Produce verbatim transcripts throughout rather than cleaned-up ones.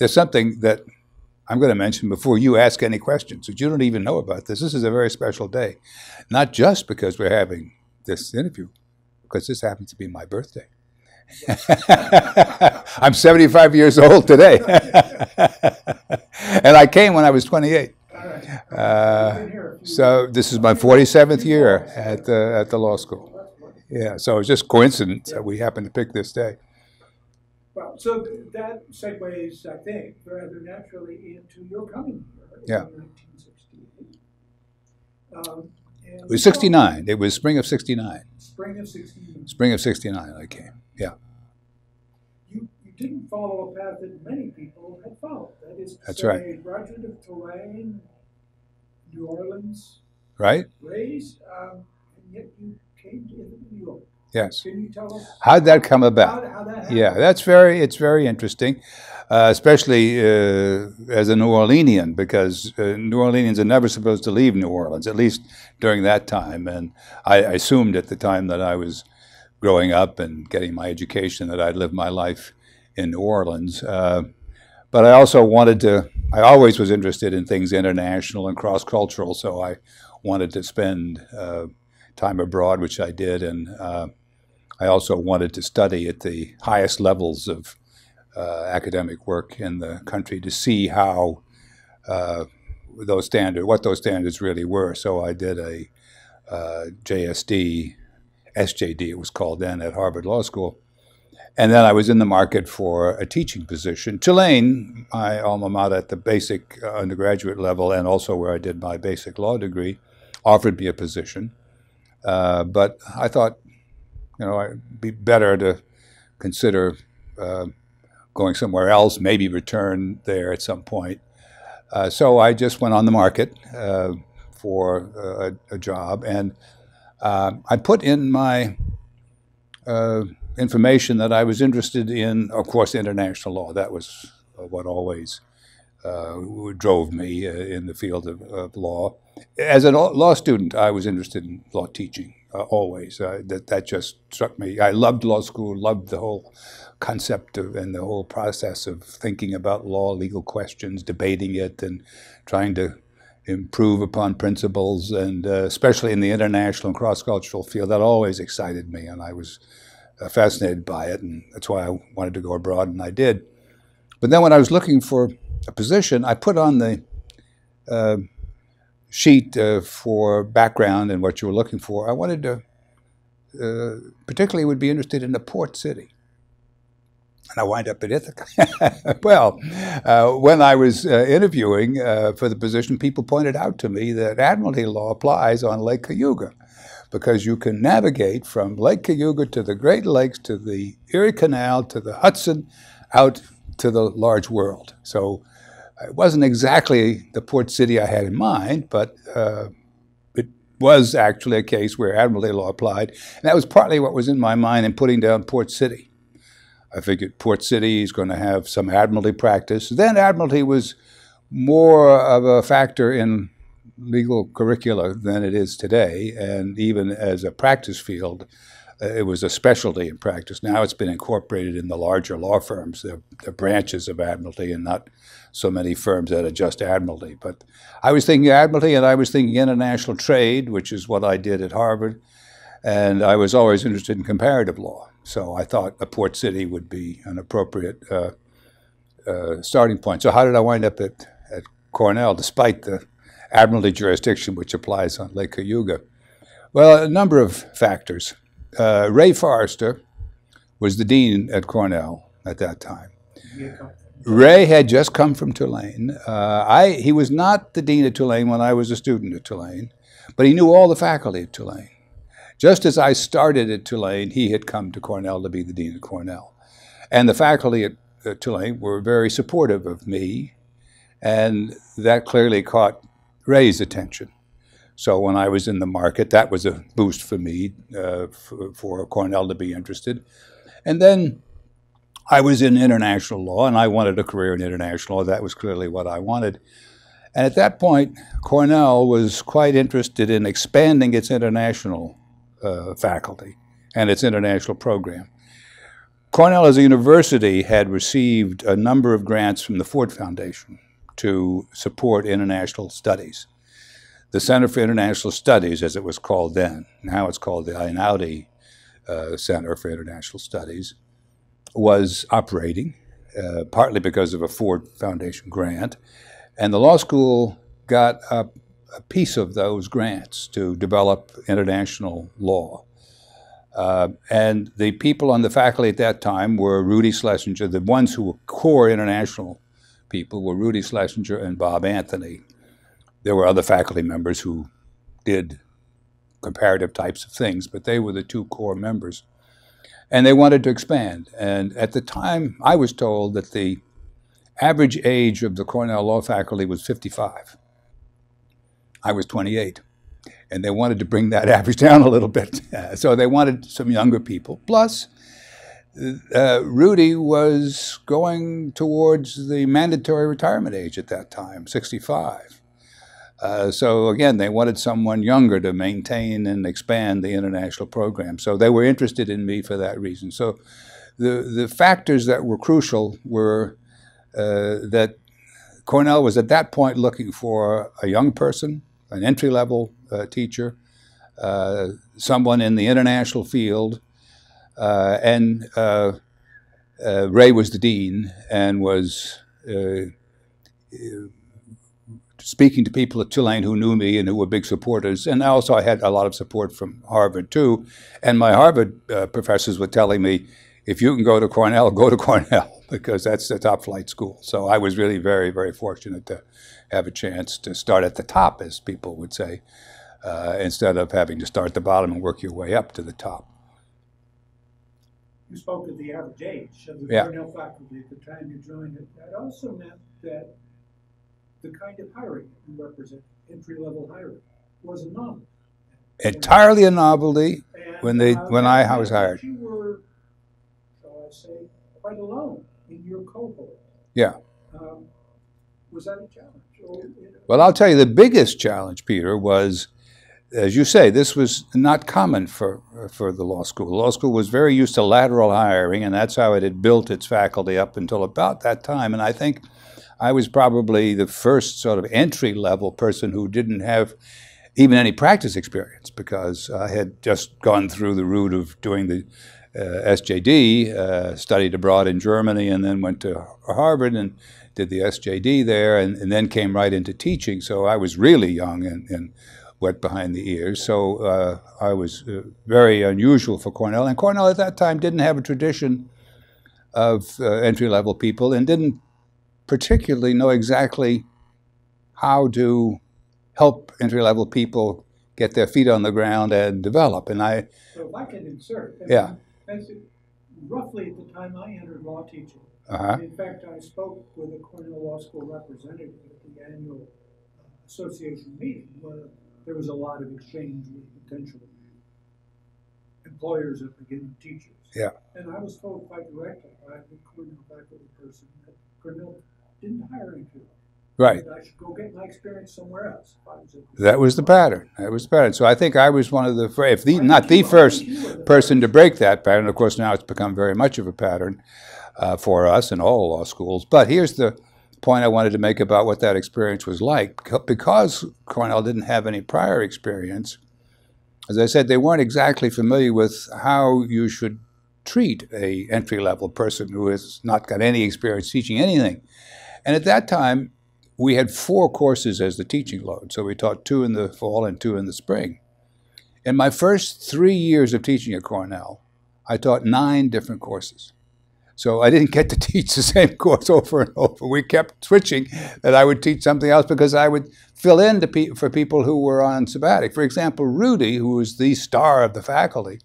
there's something that I'm going to mention before you ask any questions that you don't even know about this. This is a very special day, not just because we're having this interview, because this happens to be my birthday. I'm seventy-five years old today. And I came when I was twenty-eight. Uh, so this is my forty-seventh year at the, at the law school. Yeah, so it's just coincidence that we happen to pick this day. Well, so that segues, I think, rather naturally into your coming here yeah. in nineteen sixty-eight. Um, It was sixty-nine. It was spring of sixty-nine. Spring of sixty-nine. Spring of sixty-nine I came, yeah. You, you didn't follow a path that many people had followed. That is to That's say, right. a graduate of Tulane, New Orleans, right? raised, um, and yet you came to New York. Yes. Can you tell us? How'd that come about? How, how that happened? Yeah, that's very, it's very interesting, uh, especially uh, as a New Orleanian, because uh, New Orleanians are never supposed to leave New Orleans, at least during that time. And I assumed at the time that I was growing up and getting my education that I'd live my life in New Orleans. Uh, but I also wanted to, I always was interested in things international and cross-cultural, so I wanted to spend uh, time abroad, which I did, and uh, I also wanted to study at the highest levels of uh, academic work in the country to see how uh, those standards, what those standards really were. So I did a uh, J S D, S J D it was called then, at Harvard Law School. And then I was in the market for a teaching position. Tulane, my alma mater at the basic undergraduate level and also where I did my basic law degree, offered me a position. Uh, but I thought, you know, it'd be better to consider uh, going somewhere else, maybe return there at some point. Uh, so I just went on the market uh, for uh, a job, and uh, I put in my uh, information that I was interested in, of course, international law. That was what always uh, drove me uh, in the field of, of law. As a law student, I was interested in law teaching. Uh, always. Uh, that, that just struck me. I loved law school, loved the whole concept of, and the whole process of thinking about law, legal questions, debating it, and trying to improve upon principles, and uh, especially in the international and cross-cultural field. That always excited me, and I was uh, fascinated by it, and that's why I wanted to go abroad, and I did. But then when I was looking for a position, I put on the uh, sheet uh, for background and what you were looking for. I wanted to, uh, particularly would be interested in a port city. And I wind up at Ithaca. Well, uh, when I was uh, interviewing uh, for the position, people pointed out to me that Admiralty law applies on Lake Cayuga, because you can navigate from Lake Cayuga to the Great Lakes, to the Erie Canal, to the Hudson, out to the large world. So it wasn't exactly the port city I had in mind, but uh, it was actually a case where Admiralty law applied. And that was partly what was in my mind in putting down port city. I figured port city is going to have some Admiralty practice. Then Admiralty was more of a factor in legal curricula than it is today. And even as a practice field, uh, it was a specialty in practice. Now it's been incorporated in the larger law firms, the, the branches of Admiralty, and not so many firms that are just Admiralty. But I was thinking Admiralty, and I was thinking international trade, which is what I did at Harvard. And I was always interested in comparative law. So I thought a port city would be an appropriate uh, uh, starting point. So how did I wind up at, at Cornell, despite the Admiralty jurisdiction which applies on Lake Cayuga? Well, a number of factors. Uh, Ray Forrester was the dean at Cornell at that time. Yeah. Ray had just come from Tulane. Uh, I, he was not the dean at Tulane when I was a student at Tulane, but he knew all the faculty at Tulane. Just as I started at Tulane, he had come to Cornell to be the dean at Cornell. And the faculty at, at Tulane were very supportive of me, and that clearly caught Ray's attention. So when I was in the market, that was a boost for me, uh, for, for Cornell to be interested. And then I was in international law, and I wanted a career in international law. That was clearly what I wanted. And at that point, Cornell was quite interested in expanding its international uh, faculty and its international program. Cornell as a university had received a number of grants from the Ford Foundation to support international studies. The Center for International Studies, as it was called then, now it's called the Einaudi uh, Center for International Studies, was operating, uh, partly because of a Ford Foundation grant, and the law school got a, a piece of those grants to develop international law. Uh, and the people on the faculty at that time were Rudy Schlesinger. The ones who were core international people were Rudy Schlesinger and Bob Anthony. There were other faculty members who did comparative types of things, but they were the two core members. And they wanted to expand. And at the time, I was told that the average age of the Cornell Law faculty was fifty-five. I was twenty-eight. And they wanted to bring that average down a little bit. So they wanted some younger people. Plus, uh, Rudy was going towards the mandatory retirement age at that time, sixty-five. Uh, so again, they wanted someone younger to maintain and expand the international program. So they were interested in me for that reason. So the, the factors that were crucial were uh, that Cornell was at that point looking for a young person, an entry-level uh, teacher, uh, someone in the international field, uh, and uh, uh, Ray was the dean and was uh, speaking to people at Tulane who knew me and who were big supporters. And also I had a lot of support from Harvard too. And my Harvard uh, professors were telling me, if you can go to Cornell, go to Cornell, because that's the top flight school. So I was really very, very fortunate to have a chance to start at the top, as people would say, uh, instead of having to start at the bottom and work your way up to the top. You spoke of the average age of the yeah. Cornell faculty at the time you joined it. That also meant that the kind of hiring you represent, entry-level hiring, was a novelty. Entirely a novelty when, they, when I was hired. You were, shall I say, quite alone in your cohort. Yeah. Um, was that a challenge? Or, you know, well, I'll tell you, the biggest challenge, Peter, was, as you say, this was not common for, for the law school. The law school was very used to lateral hiring, and that's how it had built its faculty up until about that time. And I think I was probably the first sort of entry-level person who didn't have even any practice experience, because I had just gone through the route of doing the uh, S J D, uh, studied abroad in Germany, and then went to Harvard and did the S J D there, and, and then came right into teaching. So I was really young and, and wet behind the ears. So uh, I was uh, very unusual for Cornell. And Cornell at that time didn't have a tradition of uh, entry-level people, and didn't particularly know exactly how to help entry-level people get their feet on the ground and develop. And I... So if I can insert, I yeah. mean, roughly at the time I entered law teaching, uh-huh. in fact, I spoke with a Cornell Law School representative at the annual association meeting where there was a lot of exchange with potential employers of beginning teachers. Yeah. And I was told quite directly by the Cornell faculty person that Cornell didn't hire me to. Right. I should go get my experience somewhere else. That was the pattern. That was the pattern. So I think I was one of the first, if the, not the first person to break that pattern. Of course, now it's become very much of a pattern uh, for us in all law schools. But here's the point I wanted to make about what that experience was like. Because Cornell didn't have any prior experience, as I said, they weren't exactly familiar with how you should treat a entry-level person who has not got any experience teaching anything. And at that time, we had four courses as the teaching load. So we taught two in the fall and two in the spring. In my first three years of teaching at Cornell, I taught nine different courses. So I didn't get to teach the same course over and over. We kept switching, that I would teach something else because I would fill in to pe for people who were on sabbatic. For example, Rudy, who was the star of the faculty,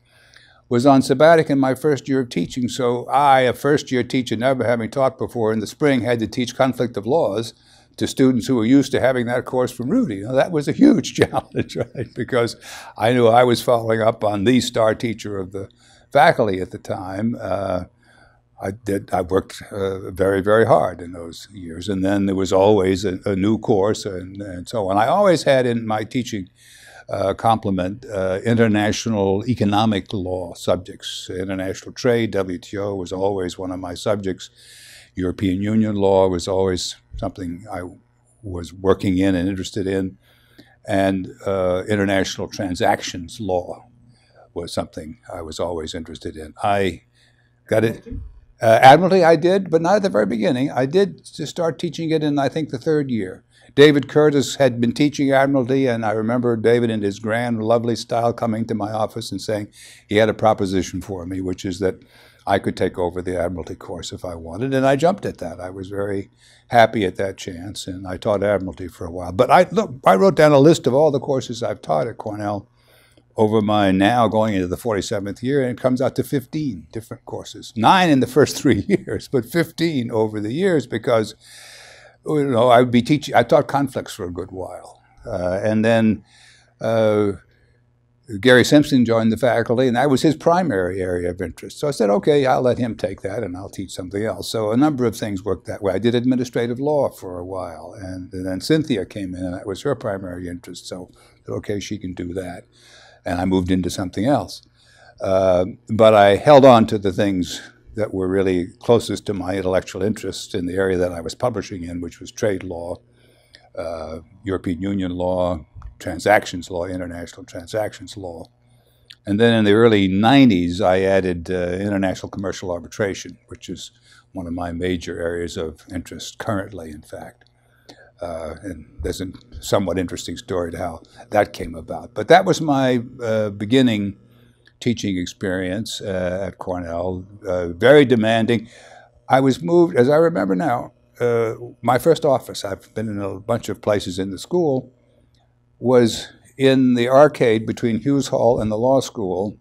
was on sabbatic in my first year of teaching. So I, a first-year teacher, never having taught before, in the spring had to teach conflict of laws to students who were used to having that course from Rudy. Now, that was a huge challenge, right? Because I knew I was following up on the star teacher of the faculty at the time. Uh, I did. I worked uh, very, very hard in those years. And then there was always a, a new course and, and so on. I always had in my teaching uh, complement uh, international economic law subjects. International trade, W T O, was always one of my subjects. European Union law was always something I was working in and interested in. And uh, international transactions law was something I was always interested in. I got it. Uh, Admiralty I did, but not at the very beginning. I did to start teaching it in, I think, the third year. David Curtis had been teaching Admiralty, and I remember David in his grand, lovely style coming to my office and saying he had a proposition for me, which is that I could take over the Admiralty course if I wanted, and I jumped at that. I was very happy at that chance, and I taught Admiralty for a while. But I, look, I wrote down a list of all the courses I've taught at Cornell over my now going into the forty-seventh year, and it comes out to fifteen different courses. Nine in the first three years, but fifteen over the years, because you know I would be teaching. I taught conflicts for a good while, uh, and then uh, Gary Simpson joined the faculty, and that was his primary area of interest. So I said, okay, I'll let him take that, and I'll teach something else. So a number of things worked that way. I did administrative law for a while, and, and then Cynthia came in, and that was her primary interest. So I said, okay, she can do that. And I moved into something else. Uh, but I held on to the things that were really closest to my intellectual interest in the area that I was publishing in, which was trade law, uh, European Union law, transactions law, international transactions law. And then in the early nineties, I added uh, international commercial arbitration, which is one of my major areas of interest currently, in fact. Uh, and there's a somewhat interesting story to how that came about. But that was my uh, beginning teaching experience uh, at Cornell, uh, very demanding. I was moved, as I remember now, uh, my first office, I've been in a bunch of places in the school, was in the arcade between Hughes Hall and the law school,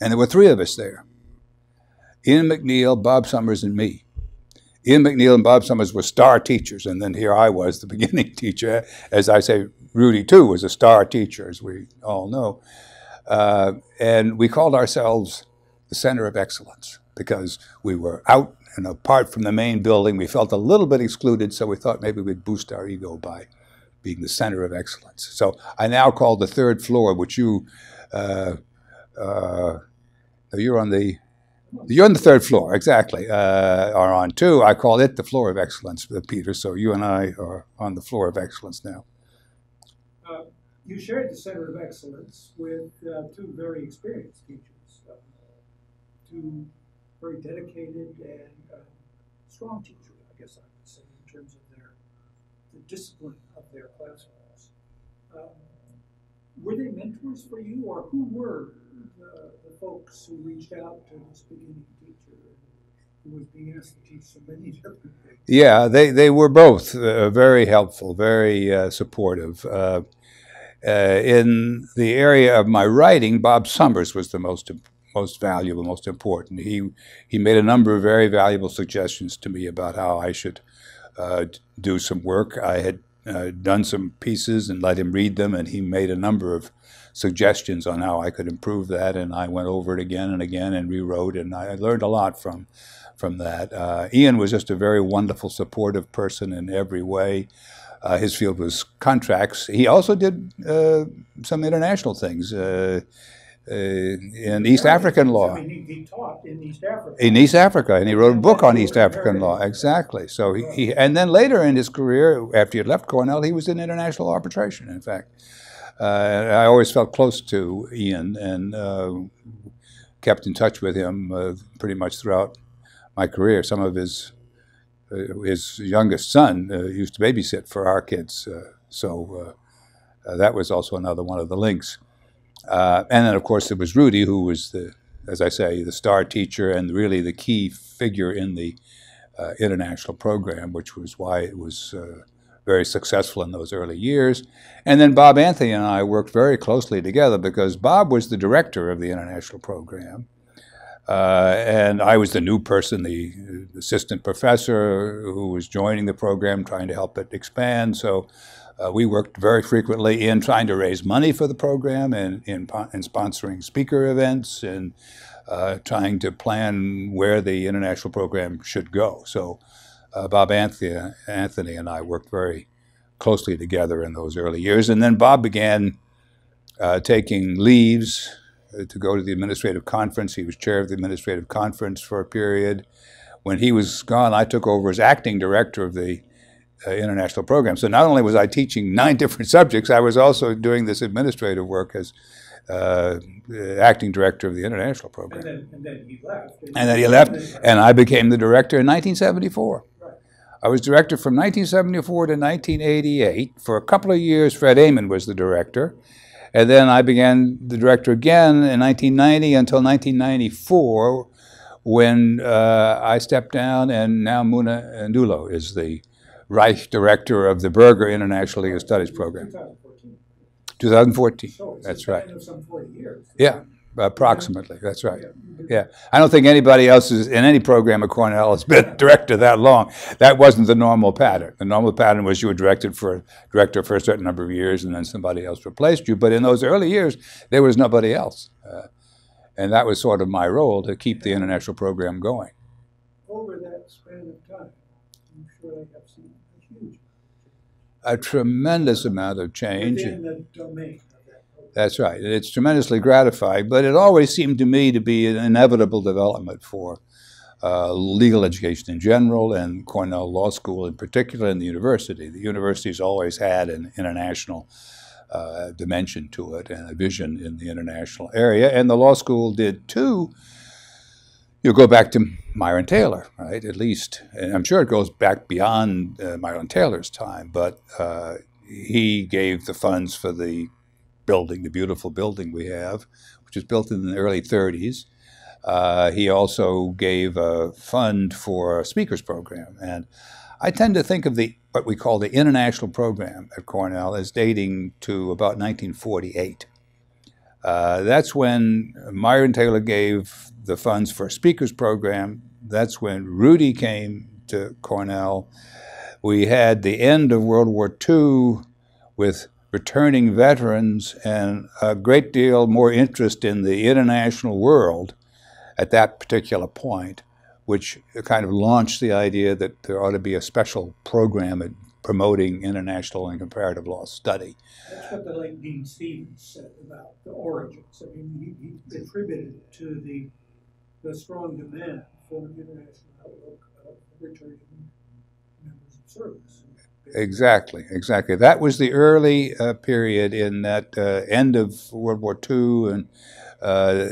and there were three of us there, Ian McNeil, Bob Summers, and me. Ian McNeil and Bob Summers were star teachers, and then here I was, the beginning teacher. As I say, Rudy, too, was a star teacher, as we all know. Uh, and we called ourselves the Center of Excellence because we were out and apart from the main building. We felt a little bit excluded, so we thought maybe we'd boost our ego by being the Center of Excellence. So I now call the third floor, which you, uh, uh, you're on the... You're on the third floor, exactly, uh, or on two. I call it the floor of excellence, Peter, so you and I are on the floor of excellence now. Uh, you shared the Center of Excellence with uh, two very experienced teachers, uh, two very dedicated and uh, strong teachers, I guess I would say, in terms of their the discipline of their classrooms. Um, were they mentors for you, or who were The, the folks who reached out to this beginning teacher who was being asked to teach so many different things? Yeah, they, they were both uh, very helpful, very uh, supportive. Uh, uh, in the area of my writing, Bob Summers was the most most valuable, most important. He, he made a number of very valuable suggestions to me about how I should uh, do some work. I had uh, done some pieces and let him read them, and he made a number of suggestions on how I could improve that, and I went over it again and again and rewrote, and I learned a lot from from that. Uh, Ian was just a very wonderful, supportive person in every way. Uh, his field was contracts. He also did uh, some international things uh, uh, in East African law. I mean, he, he taught in East Africa. In East Africa, and he wrote a book on East African law. Exactly. So he, he, and then later in his career, after he had left Cornell, he was in international arbitration, in fact. Uh, I always felt close to Ian and uh, kept in touch with him uh, pretty much throughout my career. Some of his uh, his youngest son uh, used to babysit for our kids, uh, so uh, uh, that was also another one of the links. Uh, and then, of course, there was Rudy, who was the, as I say, the star teacher and really the key figure in the uh, international program, which was why it was. Uh, very successful in those early years. And then Bob Anthony and I worked very closely together because Bob was the director of the international program. Uh, and I was the new person, the assistant professor who was joining the program, trying to help it expand. So uh, we worked very frequently in trying to raise money for the program and in, in sponsoring speaker events and uh, trying to plan where the international program should go. So. Uh, Bob Anthony, Anthony and I worked very closely together in those early years. And then Bob began uh, taking leaves to go to the administrative conference. He was chair of the administrative conference for a period. When he was gone, I took over as acting director of the uh, international program. So not only was I teaching nine different subjects, I was also doing this administrative work as uh, acting director of the international program. And then, and then he left. And then he left, and I became the director in nineteen seventy-four. Right. I was director from nineteen seventy-four to nineteen eighty-eight. For a couple of years, Fred Amon was the director. And then I began the director again in nineteen ninety until nineteen ninety-four, when uh, I stepped down, and now Muna Ndulo is the Reich director of the Berger International Legal Studies Program. twenty fourteen. twenty fourteen. So it's that's right. Some forty years. Yeah, approximately. That's right. Yeah, I don't think anybody else is in any program at Cornell has been director that long. That wasn't the normal pattern. The normal pattern was you were directed for director for a certain number of years, and then somebody else replaced you. But in those early years, there was nobody else, uh, and that was sort of my role to keep the international program going. Over that span of time, I'm sure I have seen a huge, a tremendous amount of change within the domain. That's right. It's tremendously gratifying, but it always seemed to me to be an inevitable development for uh, legal education in general and Cornell Law School in particular, and the university. The university's always had an international uh, dimension to it and a vision in the international area, and the law school did too. You go back to Myron Taylor, right? At least, and I'm sure it goes back beyond uh, Myron Taylor's time, but uh, he gave the funds for the building, the beautiful building we have, which was built in the early thirties. Uh, he also gave a fund for a speakers program. And I tend to think of the what we call the international program at Cornell as dating to about nineteen forty-eight. Uh, that's when Myron Taylor gave the funds for a speakers program. That's when Rudy came to Cornell. We had the end of World War Two with returning veterans and a great deal more interest in the international world at that particular point, which kind of launched the idea that there ought to be a special program at promoting international and comparative law study. That's what the late Dean Stevens said about the origins. I mean, he, he attributed to the, the strong demand for an international outlook of returning members of service. Exactly, exactly. That was the early uh, period in that uh, end of World War Two and uh,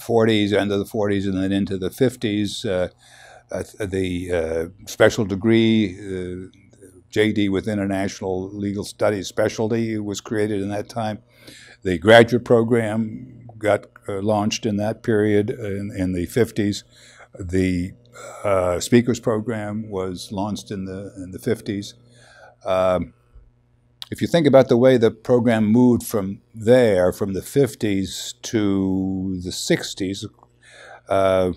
forties, end of the forties, and then into the fifties. Uh, uh, the uh, special degree, uh, J D with International Legal Studies specialty, was created in that time. The graduate program got uh, launched in that period in, in the fifties. The uh, speakers program was launched in the in the fifties. Um, if you think about the way the program moved from there, from the fifties to the sixties, uh,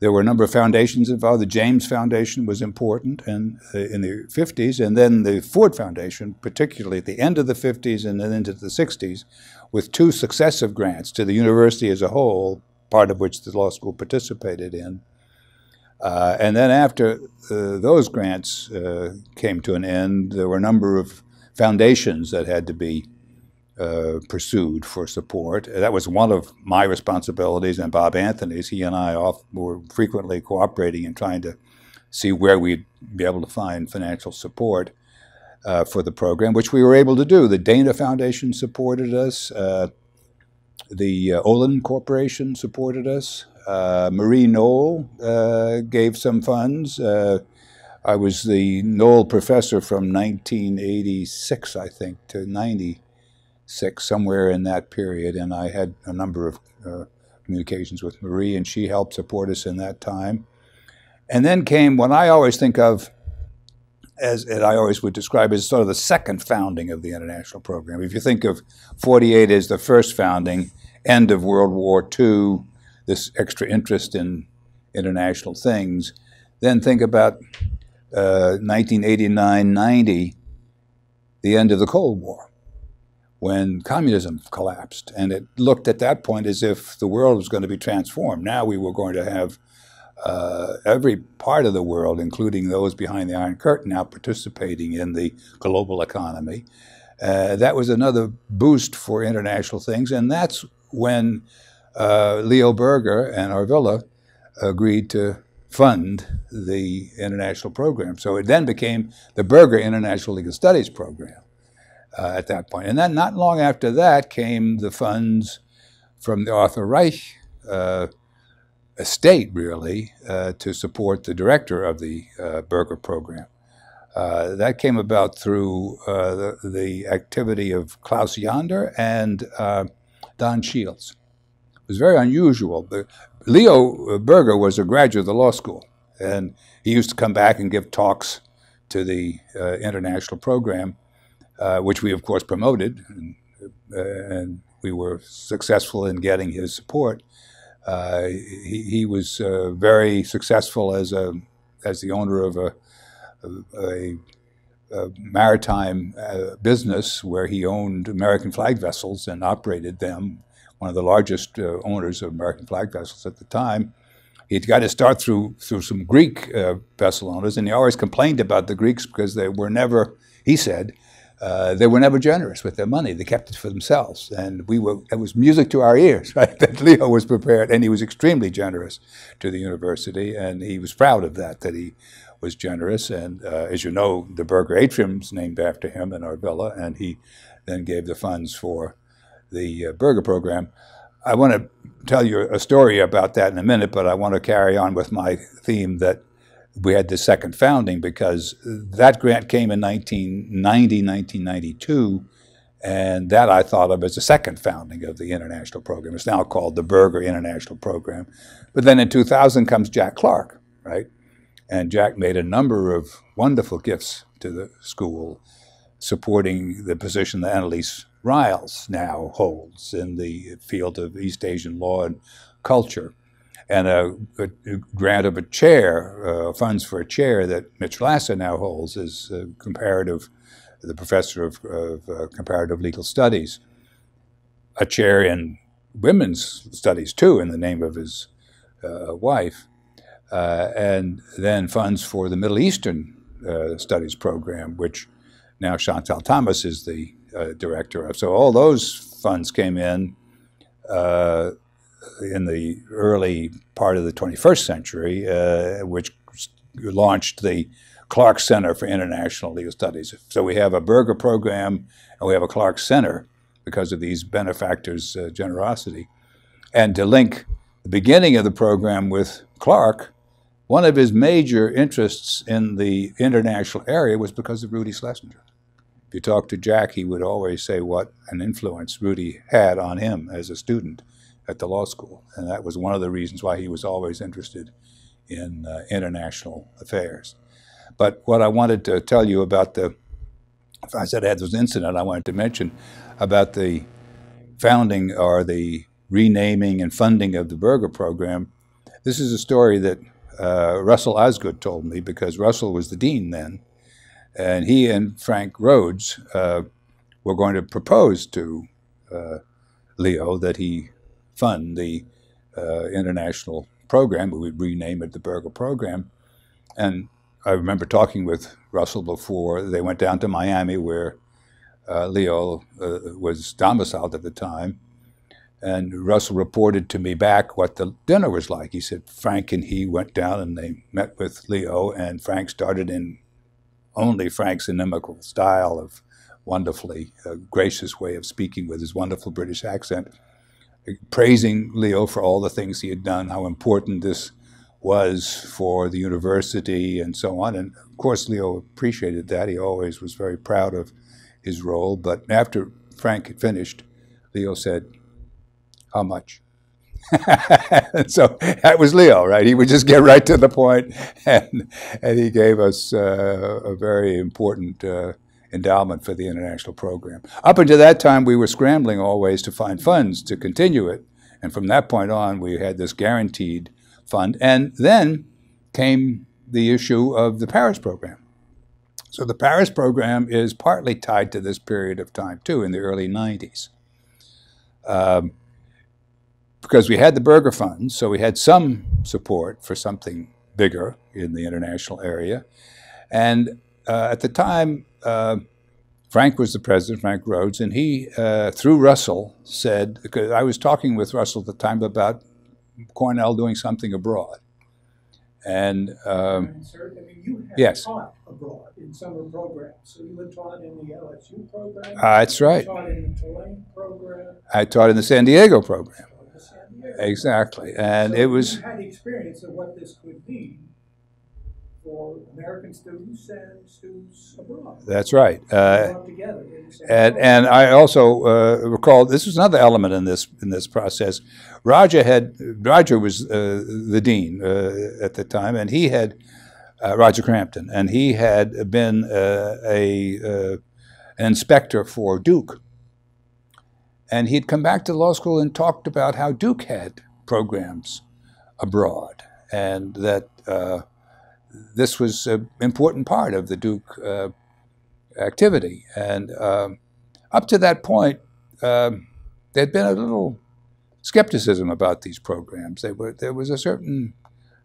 there were a number of foundations involved. The James Foundation was important and, uh, in the fifties, and then the Ford Foundation, particularly at the end of the fifties and then into the sixties, with two successive grants to the university as a whole, part of which the law school participated in. Uh, and then after uh, those grants uh, came to an end, there were a number of foundations that had to be uh, pursued for support. That was one of my responsibilities and Bob Anthony's. He and I off were frequently cooperating and trying to see where we'd be able to find financial support uh, for the program, which we were able to do. The Dana Foundation supported us. Uh, the uh, Olin Corporation supported us. Uh, Marie Knoll uh, gave some funds. Uh, I was the Knoll professor from nineteen eighty-six, I think, to ninety-six, somewhere in that period, and I had a number of uh, communications with Marie, and she helped support us in that time. And then came what I always think of as, and I always would describe as sort of the second founding of the international program. If you think of forty-eight as the first founding, end of World War Two, this extra interest in international things. Then think about uh, nineteen eighty-nine ninety, the end of the Cold War, when communism collapsed. And it looked at that point as if the world was going to be transformed. Now we were going to have uh, every part of the world, including those behind the Iron Curtain, now participating in the global economy. Uh, that was another boost for international things, and that's when uh, Leo Berger and Arvilla agreed to fund the international program. So it then became the Berger International Legal Studies program uh, at that point. And then not long after that came the funds from the Arthur Reich uh, estate, really, uh, to support the director of the uh, Berger program. Uh, that came about through uh, the, the activity of Klaus Yonder and uh, Don Shields. It was very unusual. The, Leo Berger was a graduate of the law school, and he used to come back and give talks to the uh, international program, uh, which we, of course, promoted, and, uh, and we were successful in getting his support. Uh, he, he was uh, very successful as, a, as the owner of a A, a maritime uh, business where he owned American flag vessels and operated them, one of the largest uh, owners of American flag vessels at the time. He'd got his start through through some Greek uh, vessel owners, and he always complained about the Greeks because they were never, he said, uh, they were never generous with their money. They kept it for themselves, and we were, it was music to our ears, right, that Leo was prepared, and he was extremely generous to the university, and he was proud of that, that he was generous, and uh, as you know, the Berger Atrium's named after him in Arvilla, and he then gave the funds for the uh, Berger program. I want to tell you a story about that in a minute, but I want to carry on with my theme that we had the second founding, because that grant came in nineteen ninety, nineteen ninety-two, and that I thought of as the second founding of the international program. It's now called the Berger International Program. But then in two thousand comes Jack Clark, right? And Jack made a number of wonderful gifts to the school, supporting the position that Annalise Riles now holds in the field of East Asian law and culture, and a, a, a grant of a chair, uh, funds for a chair that Mitch Lasser now holds as uh, comparative, the professor of, of uh, comparative legal studies, a chair in women's studies too, in the name of his uh, wife. Uh, and then funds for the Middle Eastern uh, Studies program, which now Chantal Thomas is the uh, director of. So all those funds came in uh, in the early part of the twenty-first century, uh, which launched the Clark Center for International Legal Studies. So we have a Berger program and we have a Clark Center because of these benefactors' uh, generosity. And to link the beginning of the program with Clark, one of his major interests in the international area was because of Rudy Schlesinger. If you talk to Jack, he would always say what an influence Rudy had on him as a student at the law school. And that was one of the reasons why he was always interested in uh, international affairs. But what I wanted to tell you about the, if I said I had this incident I wanted to mention about the founding or the renaming and funding of the Berger program. This is a story that uh, Russell Osgood told me, because Russell was the dean then, and he and Frank Rhodes uh, were going to propose to uh, Leo that he fund the uh, international program. We would rename it the Berger program. And I remember talking with Russell before they went down to Miami, where uh, Leo uh, was domiciled at the time. And Russell reported to me back what the dinner was like. He said Frank and he went down and they met with Leo, and Frank started in only Frank's inimical style of wonderfully uh, gracious way of speaking with his wonderful British accent, praising Leo for all the things he had done, how important this was for the university and so on. And of course, Leo appreciated that. He always was very proud of his role. But after Frank had finished, Leo said, "How much?" And so that was Leo, right? He would just get right to the point, and, and he gave us uh, a very important uh, endowment for the international program. Up until that time, we were scrambling always to find funds to continue it, and from that point on, we had this guaranteed fund. And then came the issue of the Paris program. So the Paris program is partly tied to this period of time, too, in the early nineties. Um, Because we had the Berger Fund, so we had some support for something bigger in the international area. And uh, at the time, uh, Frank was the president, Frank Rhodes, and he, uh, through Russell, said, because I was talking with Russell at the time about Cornell doing something abroad. And, um, and sir, I mean, you had yes. taught abroad in summer programs. So you were taught in the L S U program. Uh, that's right. You taught in the Tulane program. I taught in the San Diego program. San Diego. Exactly. And so it was. You had experience of what this could be for American students and students abroad. That's right. Uh, together and and I also uh, recall this was another element in this in this process. Roger had Roger was uh, the dean uh, at the time, and he had uh, Roger Crampton, and he had been uh, a uh, an inspector for Duke, and he'd come back to law school and talked about how Duke had programs abroad, and that. Uh, This was an important part of the Duke uh, activity. And uh, up to that point, uh, there'd been a little skepticism about these programs. They were, there was a certain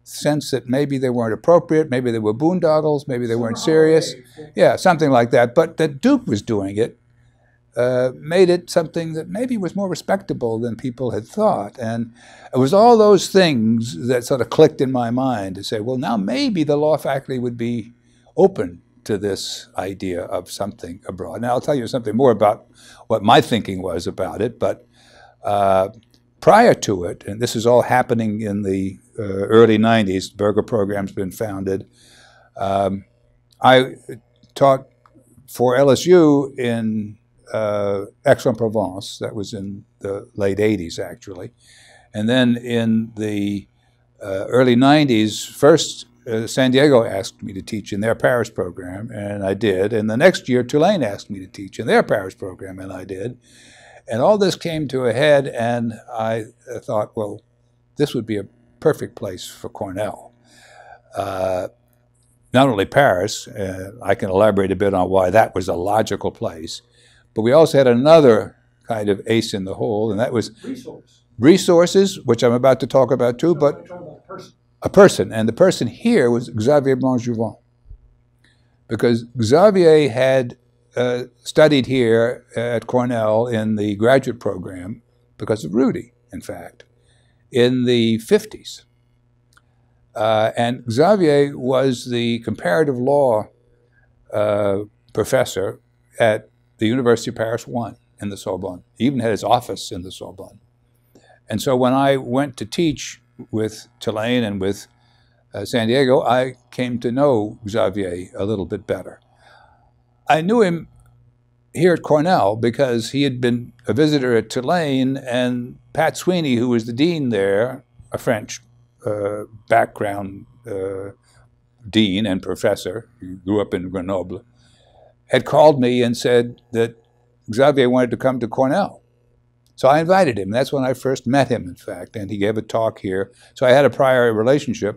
sense that maybe they weren't appropriate, maybe they were boondoggles, maybe they weren't serious. Yeah, something like that. But that Duke was doing it uh, made it something that maybe was more respectable than people had thought. And it was all those things that sort of clicked in my mind to say, well, now maybe the law faculty would be open to this idea of something abroad. Now, I'll tell you something more about what my thinking was about it, but uh, prior to it, and this is all happening in the uh, early nineties, the Berger program's been founded, um, I taught for L S U in Uh, Aix-en-Provence, that was in the late eighties actually. And then in the uh, early nineties, first uh, San Diego asked me to teach in their Paris program, and I did. And the next year, Tulane asked me to teach in their Paris program, and I did. And all this came to a head, and I thought, well, this would be a perfect place for Cornell. Uh, not only Paris, uh, I can elaborate a bit on why that was a logical place, but we also had another kind of ace in the hole, and that was Resource. resources, which I'm about to talk about too, no, but about a, person. a person. And the person here was Xavier Blanc-Jouvent, because Xavier had uh, studied here at Cornell in the graduate program because of Rudy, in fact, in the fifties. Uh, and Xavier was the comparative law uh, professor at the University of Paris I in the Sorbonne. He even had his office in the Sorbonne. And so when I went to teach with Tulane and with uh, San Diego, I came to know Xavier a little bit better. I knew him here at Cornell because he had been a visitor at Tulane, and Pat Sweeney, who was the dean there, a French uh, background uh, dean and professor, who grew up in Grenoble, had called me and said that Xavier wanted to come to Cornell. So I invited him. That's when I first met him, in fact, and he gave a talk here. So I had a prior relationship.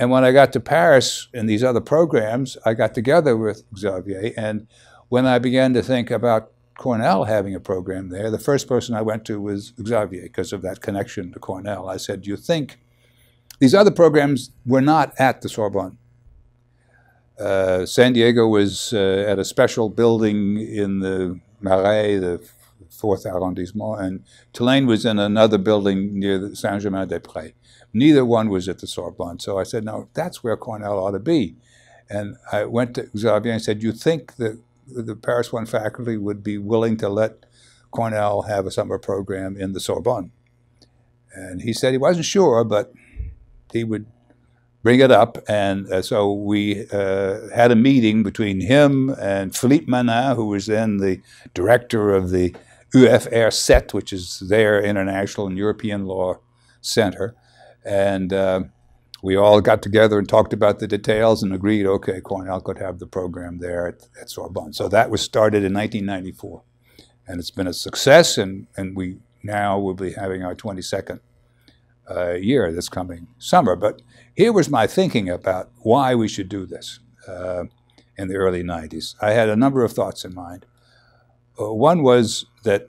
And when I got to Paris and these other programs, I got together with Xavier. And when I began to think about Cornell having a program there, the first person I went to was Xavier because of that connection to Cornell. I said, do you think these other programs were not at the Sorbonne? Uh, San Diego was uh, at a special building in the Marais, the fourth arrondissement, and Tulane was in another building near Saint-Germain-des-Prés. Neither one was at the Sorbonne. So I said, no, that's where Cornell ought to be. And I went to Xavier and said, do you think that the Paris I faculty would be willing to let Cornell have a summer program in the Sorbonne? And he said he wasn't sure, but he would bring it up, and uh, so we uh, had a meeting between him and Philippe Manin, who was then the director of the U F R C E T, which is their International and European Law Center, and uh, we all got together and talked about the details and agreed, okay, Cornell could have the program there at, at Sorbonne. So that was started in nineteen ninety-four, and it's been a success, and, and we now will be having our twenty-second Uh, year this coming summer. But here was my thinking about why we should do this uh, in the early nineties. I had a number of thoughts in mind. Uh, one was that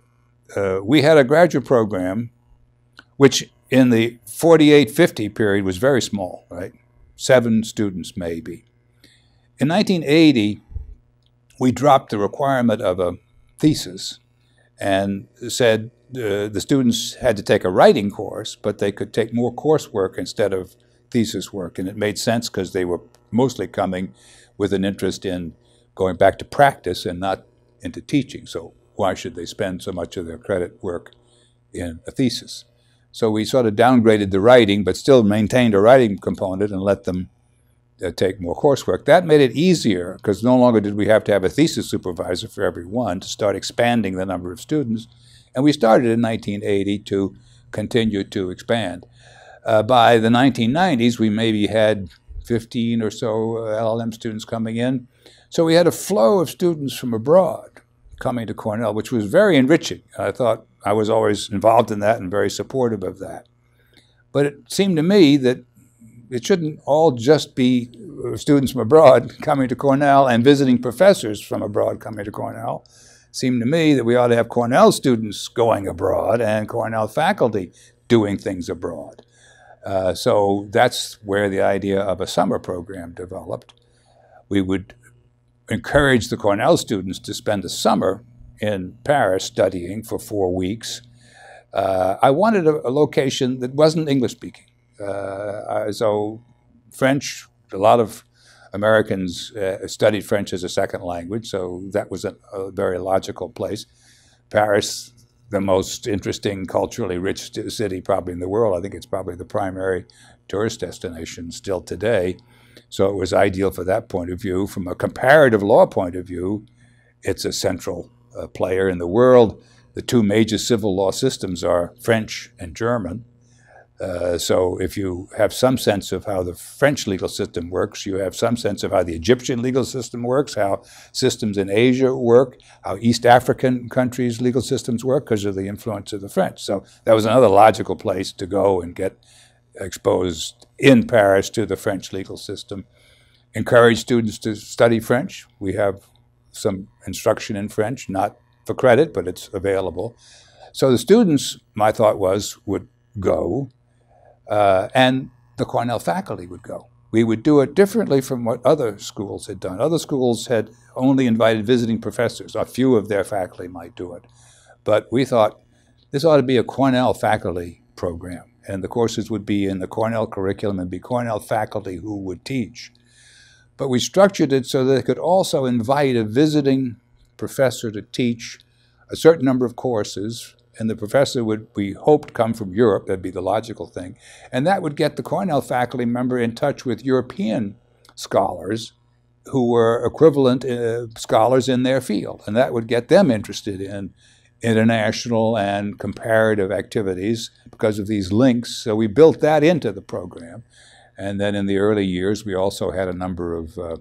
uh, we had a graduate program, which in the forty-eight fifty period was very small, right? Seven students maybe. In nineteen eighty, we dropped the requirement of a thesis and said uh, the students had to take a writing course, but they could take more coursework instead of thesis work. And it made sense because they were mostly coming with an interest in going back to practice and not into teaching. So why should they spend so much of their credit work in a thesis? So we sort of downgraded the writing, but still maintained a writing component and let them uh, take more coursework. That made it easier, because no longer did we have to have a thesis supervisor for every one, to start expanding the number of students. And we started in nineteen eighty to continue to expand. Uh, by the nineteen nineties, we maybe had fifteen or so uh, L L M students coming in. So we had a flow of students from abroad coming to Cornell, which was very enriching. I thought I was always involved in that and very supportive of that. But it seemed to me that it shouldn't all just be students from abroad coming to Cornell and visiting professors from abroad coming to Cornell. It seemed to me that we ought to have Cornell students going abroad and Cornell faculty doing things abroad. Uh, so that's where the idea of a summer program developed. We would encourage the Cornell students to spend the summer in Paris studying for four weeks. Uh, I wanted a, a location that wasn't English-speaking. Uh, so French, a lot of Americans uh, studied French as a second language, so that was a, a very logical place. Paris, the most interesting, culturally rich city probably in the world. I think it's probably the primary tourist destination still today. So it was ideal for that point of view. From a comparative law point of view, it's a central uh, player in the world. The two major civil law systems are French and German. Uh, so if you have some sense of how the French legal system works, you have some sense of how the Egyptian legal system works, how systems in Asia work, how East African countries' legal systems work because of the influence of the French. So that was another logical place to go and get exposed in Paris to the French legal system. Encourage students to study French. We have some instruction in French, not for credit, but it's available. So the students, my thought was, would go, uh, and the Cornell faculty would go. We would do it differently from what other schools had done. Other schools had only invited visiting professors. A few of their faculty might do it. But we thought this ought to be a Cornell faculty program. And the courses would be in the Cornell curriculum and be Cornell faculty who would teach. But we structured it so that they could also invite a visiting professor to teach a certain number of courses, and the professor would, we hoped, come from Europe. That'd be the logical thing. And that would get the Cornell faculty member in touch with European scholars who were equivalent uh, scholars in their field, and that would get them interested in international and comparative activities because of these links. So we built that into the program. And then in the early years, we also had a number of, uh,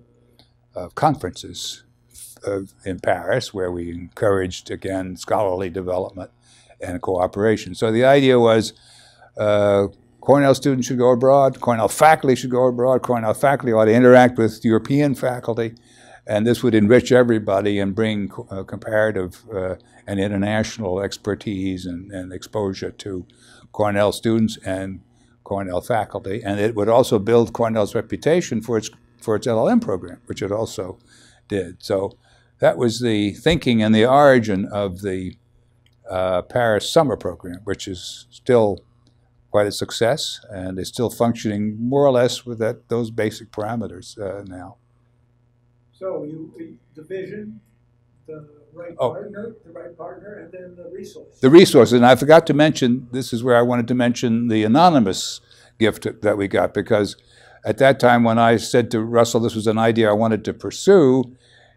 of conferences uh, in Paris where we encouraged, again, scholarly development and cooperation. So the idea was uh, Cornell students should go abroad, Cornell faculty should go abroad, Cornell faculty ought to interact with European faculty, and this would enrich everybody and bring uh, comparative uh, and international expertise and, and exposure to Cornell students and Cornell faculty. And it would also build Cornell's reputation for its, for its L L M program, which it also did. So that was the thinking and the origin of the uh, Paris Summer Program, which is still quite a success and is still functioning more or less with that, those basic parameters uh, now. So you, the vision, the right oh. partner, the right partner, and then the resources. The resources, and I forgot to mention, this is where I wanted to mention the anonymous gift that we got, because at that time when I said to Russell this was an idea I wanted to pursue,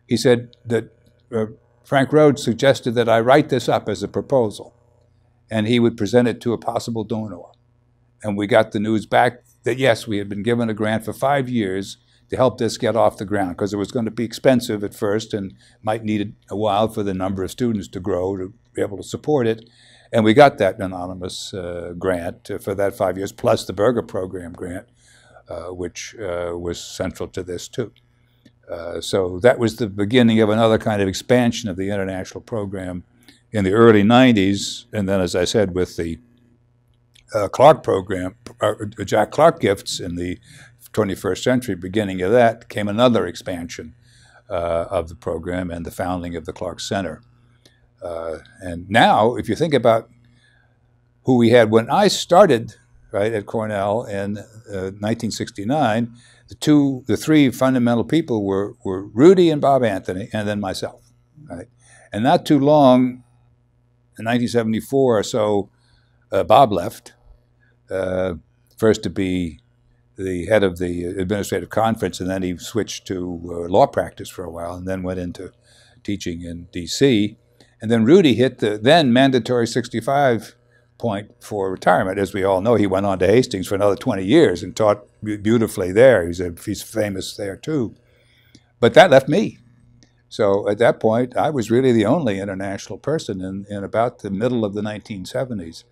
he said that uh, Frank Rhodes suggested that I write this up as a proposal, and he would present it to a possible donor. And we got the news back that yes, we had been given a grant for five years to help this get off the ground, because it was going to be expensive at first and might need a while for the number of students to grow to be able to support it. And we got that anonymous uh, grant for that five years, plus the Berger program grant, uh, which uh, was central to this too. Uh, so that was the beginning of another kind of expansion of the international program in the early nineties. And then, as I said, with the uh, Clark program, uh, Jack Clark gifts in the twenty-first century, beginning of that, came another expansion uh, of the program and the founding of the Clark Center. Uh, and now, if you think about who we had when I started, right, at Cornell in uh, nineteen sixty-nine, the two, the three fundamental people were, were Rudy and Bob Anthony, and then myself, right? And not too long, in nineteen seventy-four or so, uh, Bob left, uh, first to be the head of the administrative conference, and then he switched to uh, law practice for a while, and then went into teaching in D C And then Rudy hit the then mandatory sixty-five point for retirement. As we all know, he went on to Hastings for another twenty years and taught beautifully there. He's, a, he's famous there too. But that left me. So at that point, I was really the only international person in, in about the middle of the nineteen seventies.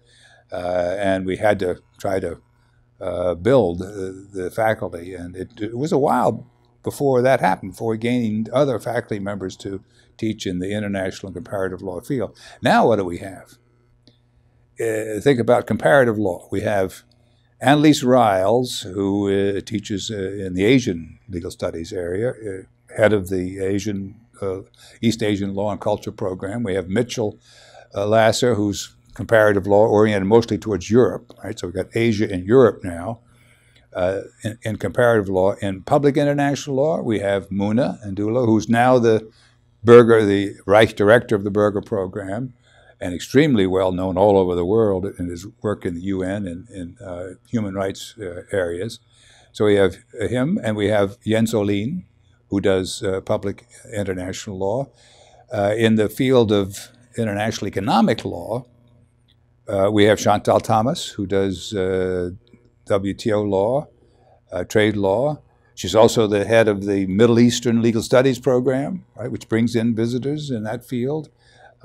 Uh, and we had to try to uh, build uh, the faculty. And it, it was a while before that happened, before we gained other faculty members to teach in the international and comparative law field. Now what do we have? Uh, think about comparative law. We have Annalise Riles, who uh, teaches uh, in the Asian legal studies area, uh, head of the Asian, uh, East Asian Law and Culture Program. We have Mitch uh, Lasser, who's comparative law oriented mostly towards Europe, right? So we've got Asia and Europe now uh, in, in comparative law. In public international law, we have Muna Ndulo, who's now the Berger, the Reich director of the Berger Program, and extremely well known all over the world in his work in the U N and in uh, human rights uh, areas. So we have him, and we have Jens Olin, who does uh, public international law. Uh, in the field of international economic law, uh, we have Chantal Thomas, who does uh, W T O law, uh, trade law. She's also the head of the Middle Eastern Legal Studies Program, right, which brings in visitors in that field.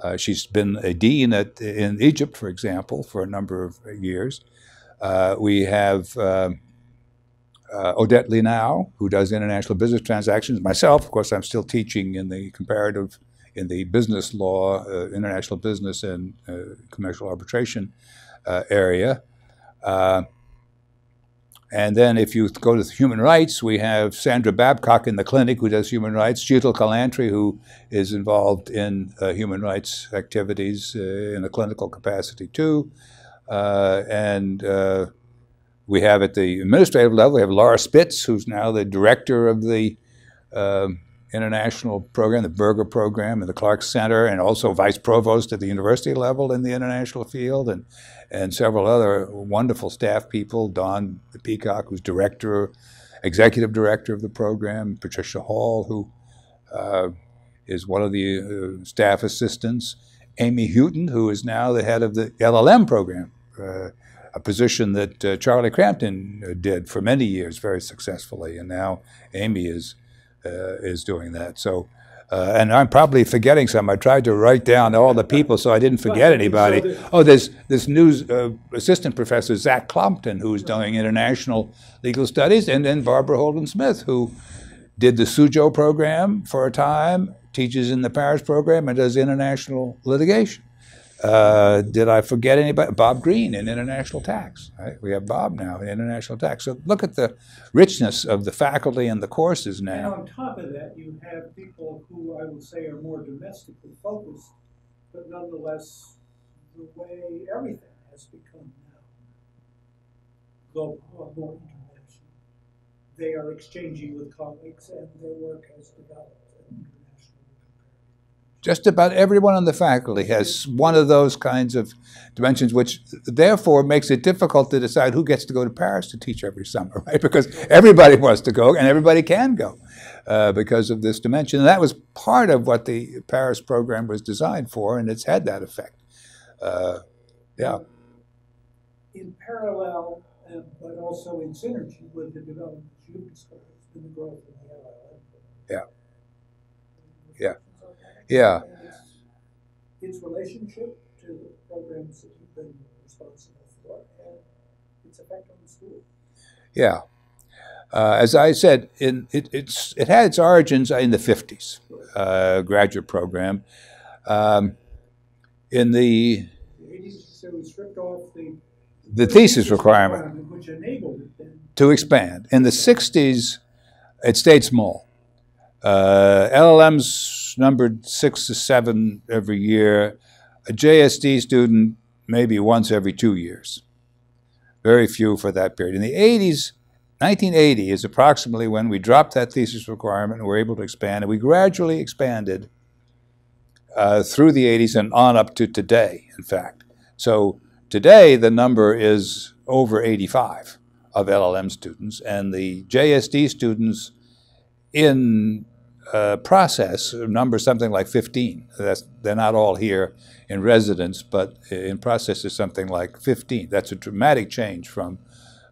Uh, she's been a dean at, in Egypt, for example, for a number of years. Uh, we have uh, uh, Odette Linau, who does international business transactions. Myself, of course, I'm still teaching in the comparative, in the business law, uh, international business and uh, commercial arbitration uh, area. Uh, And then if you go to human rights, we have Sandra Babcock in the clinic, who does human rights, Sheetal Kalantri, who is involved in uh, human rights activities uh, in a clinical capacity too. Uh, and uh, we have at the administrative level, we have Laura Spitz, who's now the director of the uh, international program, the Berger Program and the Clark Center, and also vice provost at the university level in the international field, and and several other wonderful staff people, Don Peacock, who's director, executive director of the program, Patricia Hall, who uh, is one of the uh, staff assistants, Amy Houghton, who is now the head of the L L M program, uh, a position that uh, Charlie Crampton did for many years very successfully, and now Amy is Uh, is doing that. So, uh, and I'm probably forgetting some. I tried to write down all the people so I didn't forget anybody. Oh, there's this new uh, assistant professor, Zach Clompton, who's doing international legal studies, and then Barbara Holden-Smith, who did the Suzhou program for a time, teaches in the Paris program, and does international litigation. Uh, did I forget anybody? Bob Green in international tax. Right? We have Bob now in international tax. So look at the richness of the faculty and the courses now. And on top of that, you have people who I would say are more domestically focused, but nonetheless, the way everything has become now global or more international, they are exchanging with colleagues, and their work has developed. Just about everyone on the faculty has one of those kinds of dimensions, which therefore makes it difficult to decide who gets to go to Paris to teach every summer, right? Because everybody wants to go, and everybody can go uh, because of this dimension. And that was part of what the Paris program was designed for, and it's had that effect. Uh, yeah. In parallel, um, but also in synergy with the development of human studies and the growth of the L L M. Yeah. Yeah. Yeah. Its relationship to the programs that you've been responsible for and its effect on the school. Yeah. Uh, as I said, in, it, it's, it had its origins in the fifties, uh, graduate program. Um, in the, so we stripped off the, the thesis requirement, requirement, which enabled it then to expand. In the sixties, it stayed small. Uh, L L Ms numbered six to seven every year. A J S D student maybe once every two years. Very few for that period. In the eighties, nineteen eighty is approximately when we dropped that thesis requirement and were able to expand, and we gradually expanded uh, through the eighties and on up to today, in fact. So today the number is over eighty-five of L L M students, and the J S D students in uh, process number something like fifteen. That's, they're not all here in residence, but in process is something like fifteen. That's a dramatic change from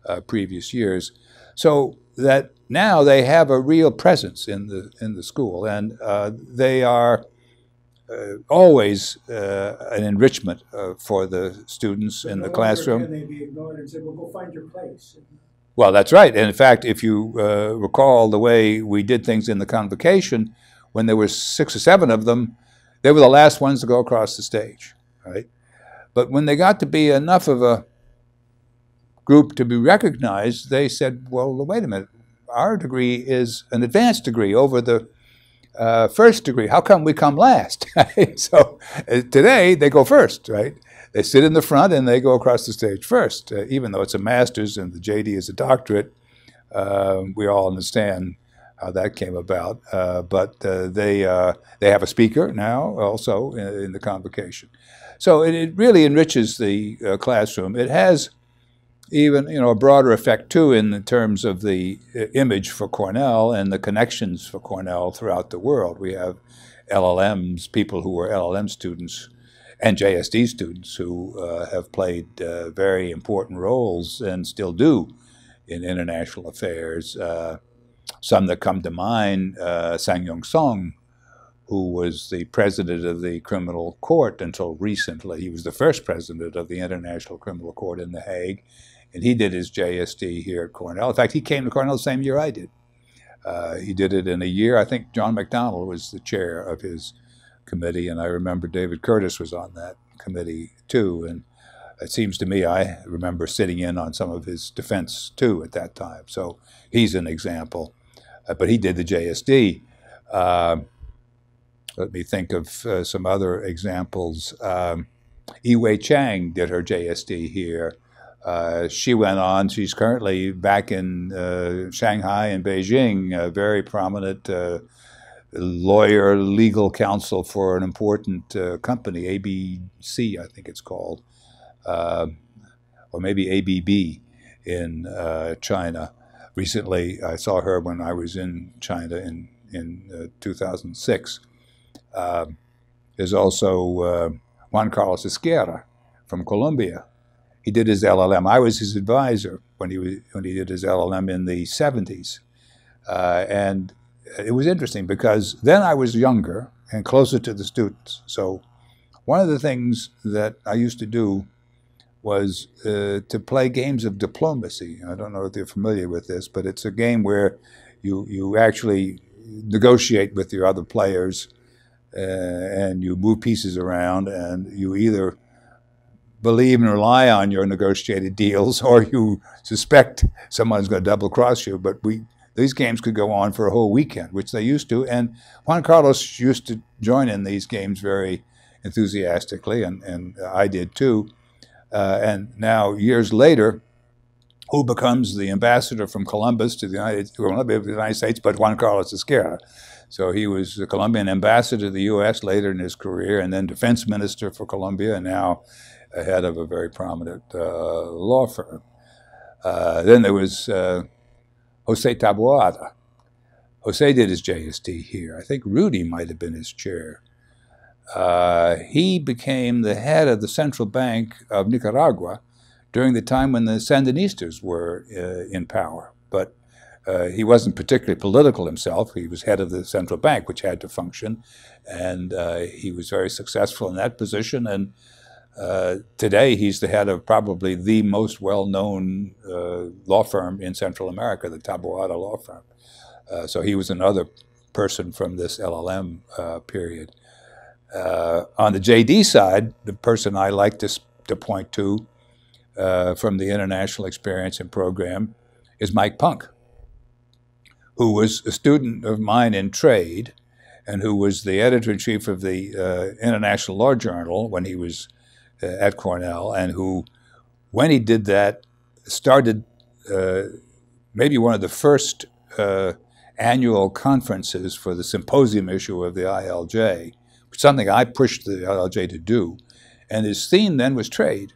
uh, previous years. So that now they have a real presence in the in the school, and uh, they are uh, always uh, an enrichment uh, for the students in the classroom. Can they be ignored and say, "Well, go find your place"? Well, that's right. And in fact, if you uh, recall the way we did things in the convocation, when there were six or seven of them, they were the last ones to go across the stage, right? But when they got to be enough of a group to be recognized, they said, well, wait a minute, our degree is an advanced degree over the uh, first degree. How come we come last? So uh, today they go first, right? They sit in the front and they go across the stage first, uh, even though it's a master's and the J D is a doctorate. Uh, we all understand how that came about, uh, but uh, they, uh, they have a speaker now also in, in the convocation. So it, it really enriches the uh, classroom. It has even, you know, a broader effect too in the terms of the image for Cornell and the connections for Cornell throughout the world. We have L L Ms, people who were L L M students and J S D students who uh, have played uh, very important roles and still do in international affairs. Uh, Some that come to mind, uh, Sang Yong Song, who was the president of the criminal court until recently. He was the first president of the International Criminal Court in The Hague, and he did his J S D here at Cornell. In fact, he came to Cornell the same year I did. Uh, he did it in a year. I think John McDonnell was the chair of his committee, and I remember David Curtis was on that committee too. And it seems to me I remember sitting in on some of his defense too at that time. So he's an example. Uh, but he did the J S D. Uh, let me think of uh, some other examples. Um, Yiwei Chang did her J S D here. Uh, she went on. She's currently back in uh, Shanghai and Beijing, a very prominent uh, lawyer, legal counsel for an important uh, company, A B C, I think it's called. Uh, or maybe A B B in uh, China. Recently, I saw her when I was in China in, in uh, two thousand six. Uh, there's also uh, Juan Carlos Esguerra from Colombia. He did his L L M. I was his advisor when he, was, when he did his L L M in the seventies. Uh, and it was interesting because then I was younger and closer to the students. So one of the things that I used to do was uh, to play games of diplomacy. I don't know if you're familiar with this, but it's a game where you, you actually negotiate with your other players uh, and you move pieces around, and you either believe and rely on your negotiated deals or you suspect someone's going to double-cross you. But we, these games could go on for a whole weekend, which they used to. And Juan Carlos used to join in these games very enthusiastically, and, and I did too. Uh, and now, years later, who becomes the ambassador from Columbus to the United, well, not the United States, but Juan Carlos Esguerra. So he was the Colombian ambassador to the U S later in his career, and then defense minister for Colombia, and now head of a very prominent uh, law firm. Uh, then there was uh, Jose Taboada. Jose did his J S D here. I think Rudy might have been his chair. Uh, he became the head of the central bank of Nicaragua during the time when the Sandinistas were uh, in power. But uh, he wasn't particularly political himself. He was head of the central bank, which had to function. And uh, he was very successful in that position. And uh, today he's the head of probably the most well-known uh, law firm in Central America, the Taboada law firm. Uh, so he was another person from this L L M uh, period. Uh, on the J D side, the person I like to, to point to uh, from the international experience and program is Mike Punk, who was a student of mine in trade and who was the editor-in-chief of the uh, International Law Journal when he was uh, at Cornell, and who, when he did that, started uh, maybe one of the first uh, annual conferences for the symposium issue of the I L J, something I pushed the I L J to do. And his theme then was trade.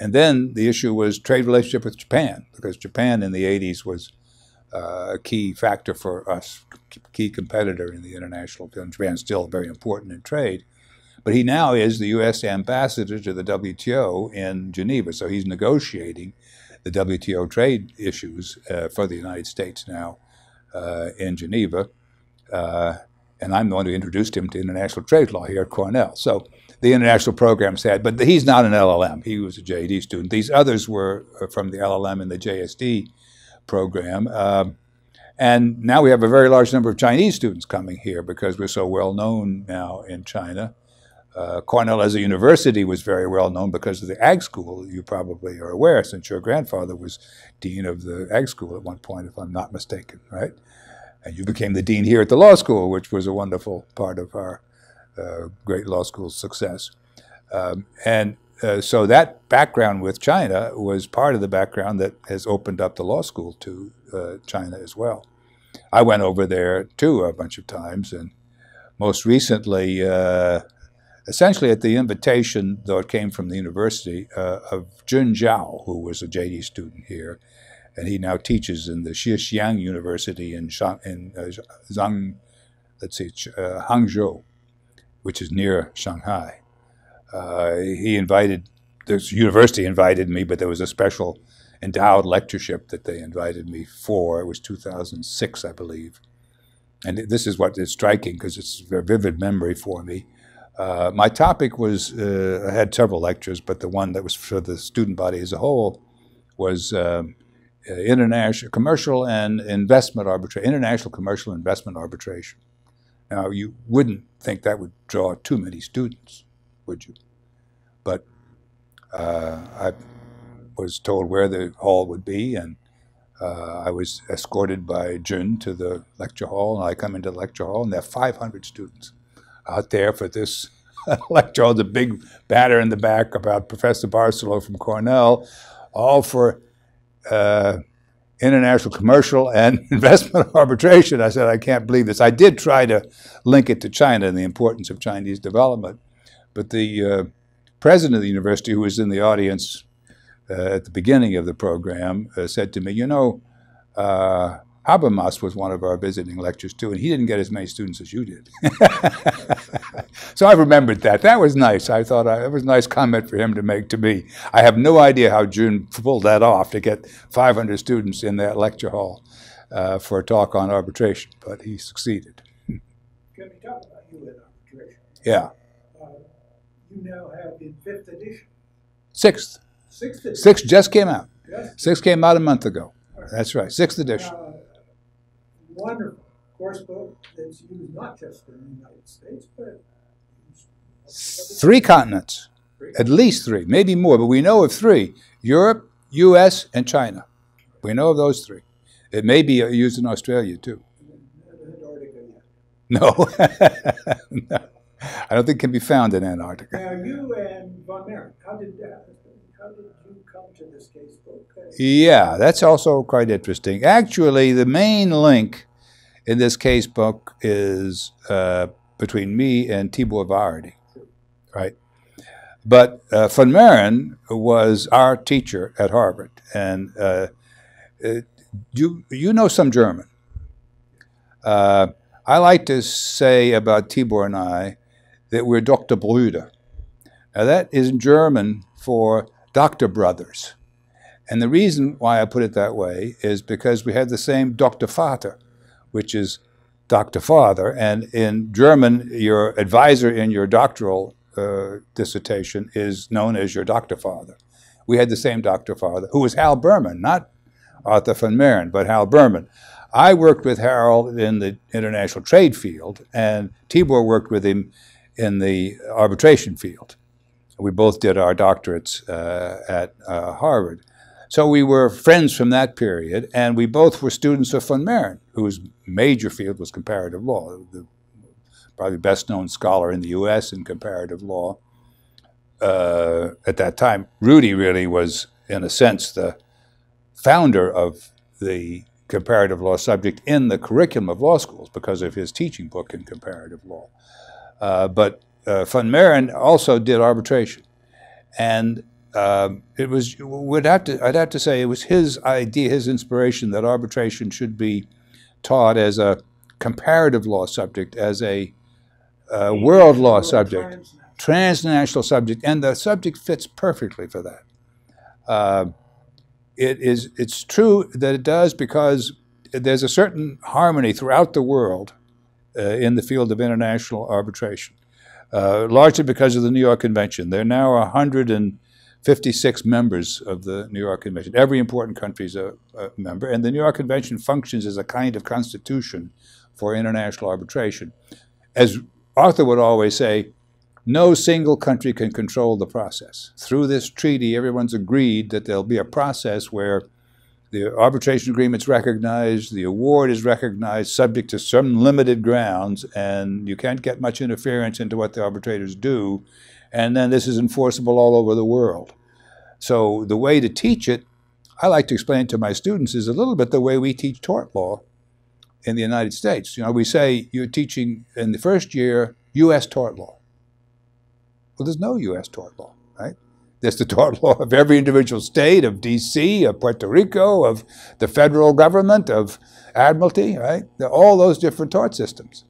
And then the issue was trade relationship with Japan, because Japan in the eighties was uh, a key factor for us, key competitor in the international field. Japan's still very important in trade. But he now is the U S ambassador to the W T O in Geneva, so he's negotiating the W T O trade issues uh, for the United States now uh, in Geneva. Uh, and I'm the one who introduced him to international trade law here at Cornell. So the international programs had, but he's not an L L M. He was a J A D student. These others were from the L L M and the J S D program. Uh, and now we have a very large number of Chinese students coming here because we're so well known now in China. Uh, Cornell as a university was very well known because of the Ag School. You probably are aware, since your grandfather was dean of the Ag School at one point, if I'm not mistaken, right? And you became the dean here at the law school, which was a wonderful part of our uh, great law school's success. Um, and uh, so that background with China was part of the background that has opened up the law school to uh, China as well. I went over there, too, a bunch of times, and most recently, uh, essentially at the invitation, though it came from the university, uh, of Jun Zhao, who was a J D student here, and he now teaches in the Xiexiang University in, Shang, in uh, Zhang, let's see, uh, Hangzhou, which is near Shanghai. Uh, he invited, this university invited me, but there was a special endowed lectureship that they invited me for. It was two thousand six, I believe. And this is what is striking, because it's a vivid memory for me. Uh, my topic was, uh, I had several lectures, but the one that was for the student body as a whole was um, international commercial and investment arbitration, international commercial investment arbitration. Now, you wouldn't think that would draw too many students, would you? But uh, I was told where the hall would be, and uh, I was escorted by Jun to the lecture hall, and I come into the lecture hall, and there are five hundred students out there for this lecture, the big batter in the back about Professor Barcelo from Cornell, all for uh, international commercial and investment arbitration. I said, I can't believe this. I did try to link it to China and the importance of Chinese development, but the uh, president of the university, who was in the audience uh, at the beginning of the program, uh, said to me, you know, uh, Habermas was one of our visiting lectures, too, and he didn't get as many students as you did. So I remembered that. That was nice. I thought I, it was a nice comment for him to make to me. I have no idea how June pulled that off, to get five hundred students in that lecture hall uh, for a talk on arbitration, but he succeeded. Can we talk about you in arbitration? Yeah. Uh, you now have the fifth edition. Sixth. Sixth edition. Sixth just came out. Just Sixth came out a month ago. Right. That's right. Sixth edition. Uh, Wonderful course book that's used not just in the United States, but three continents, three. At least three, maybe more, but we know of three: Europe, U S, and China. We know of those three. It may be used in Australia too. No, no. I don't think it can be found in Antarctica. Now, you and von Mehren, how did that? How did you come to this case book? Yeah, that's also quite interesting. Actually, the main link in this case book is uh, between me and Tibor Varady, right? But uh, von Mehren was our teacher at Harvard, and uh, it, you you know some German. Uh, I like to say about Tibor and I that we're Doktor Brüder. Now that is in German for Doctor Brothers. And the reason why I put it that way is because we had the same Doctor Vater, which is Doctor Father. And in German, your advisor in your doctoral uh, dissertation is known as your Doctor Father. We had the same Doctor Father, who was Hal Berman, not Arthur von Mehren, but Hal Berman. I worked with Harold in the international trade field, and Tibor worked with him in the arbitration field. We both did our doctorates uh, at uh, Harvard. So we were friends from that period, and we both were students of von Mehren, whose major field was comparative law, the probably best-known scholar in the U S in comparative law uh, at that time. Rudy really was, in a sense, the founder of the comparative law subject in the curriculum of law schools because of his teaching book in comparative law. Uh, but uh, von Mehren also did arbitration, and um, it was would have to I'd have to say it was his idea, his inspiration, that arbitration should be taught as a comparative law subject, as a uh, world law subject, transnational subject, and the subject fits perfectly for that. Uh, It is, it's true that it does, because there's a certain harmony throughout the world uh, in the field of international arbitration, uh, largely because of the New York Convention. There are now one hundred fifty-six members of the New York Convention. Every important country is a, a member, and the New York Convention functions as a kind of constitution for international arbitration. As Arthur would always say, no single country can control the process. Through this treaty, everyone's agreed that there'll be a process where the arbitration agreement's recognized, the award is recognized, subject to some limited grounds, and you can't get much interference into what the arbitrators do, and then this is enforceable all over the world. So the way to teach it, I like to explain to my students, is a little bit the way we teach tort law in the United States. You know, we say you're teaching, in the first year, U S tort law. Well, there's no U S tort law, right? There's the tort law of every individual state, of D C, of Puerto Rico, of the federal government, of Admiralty, right? They're all those different tort systems.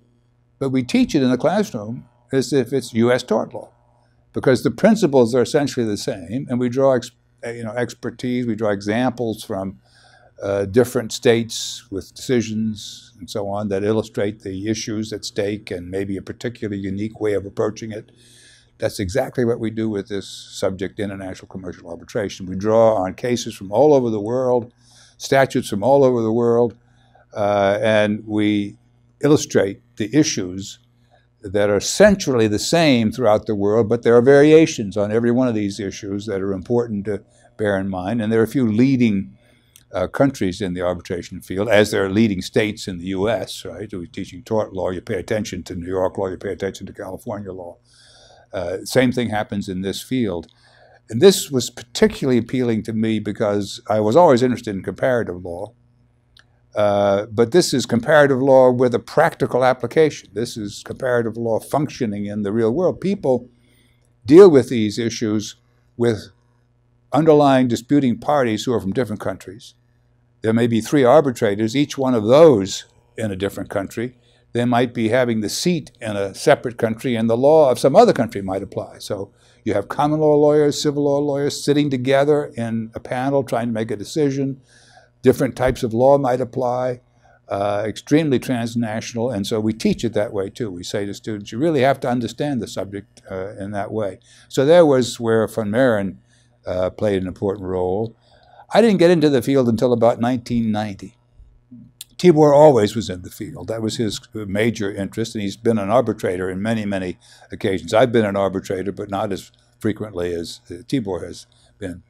But we teach it in the classroom as if it's U S tort law, because the principles are essentially the same, and we draw ex you know, expertise, we draw examples from uh, different states with decisions and so on that illustrate the issues at stake and maybe a particular unique way of approaching it. That's exactly what we do with this subject, international commercial arbitration. We draw on cases from all over the world, statutes from all over the world, uh, and we illustrate the issues that are essentially the same throughout the world, but there are variations on every one of these issues that are important to bear in mind. And there are a few leading uh, countries in the arbitration field, as there are leading states in the U S, right? So we're teaching tort law, you pay attention to New York law, you pay attention to California law. Uh, same thing happens in this field. And this was particularly appealing to me because I was always interested in comparative law. Uh, but this is comparative law with a practical application. This is comparative law functioning in the real world. People deal with these issues with underlying disputing parties who are from different countries. There may be three arbitrators, each one of those in a different country. They might be having the seat in a separate country, and the law of some other country might apply. So you have common law lawyers, civil law lawyers sitting together in a panel trying to make a decision. Different types of law might apply, uh, extremely transnational, and so we teach it that way too. We say to students, you really have to understand the subject uh, in that way. So there was where von Mehren uh, played an important role. I didn't get into the field until about nineteen ninety. Tibor always was in the field. That was his major interest, and he's been an arbitrator in many, many occasions. I've been an arbitrator, but not as frequently as Tibor has been.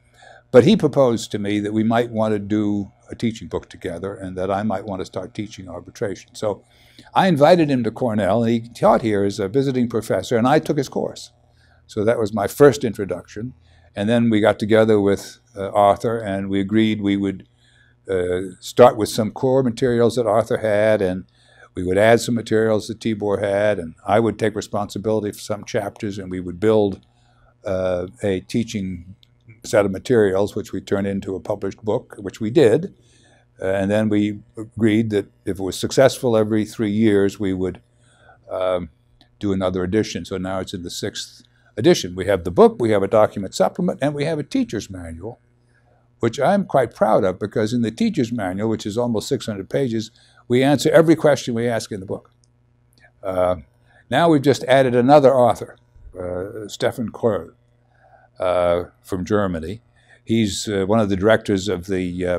But he proposed to me that we might want to do a teaching book together and that I might want to start teaching arbitration. So I invited him to Cornell, and he taught here as a visiting professor, and I took his course. So that was my first introduction. And then we got together with uh, Arthur, and we agreed we would Uh, start with some core materials that Arthur had, and we would add some materials that Tibor had, and I would take responsibility for some chapters, and we would build uh, a teaching set of materials which we turned into a published book, which we did. Uh, and then we agreed that if it was successful, every three years we would um, do another edition. So now it's in the sixth edition. We have the book, we have a document supplement, and we have a teacher's manual, which I'm quite proud of, because in the teacher's manual, which is almost six hundred pages, we answer every question we ask in the book. Uh, now we've just added another author, uh, Stefan Korb, uh, from Germany. He's uh, one of the directors of the uh,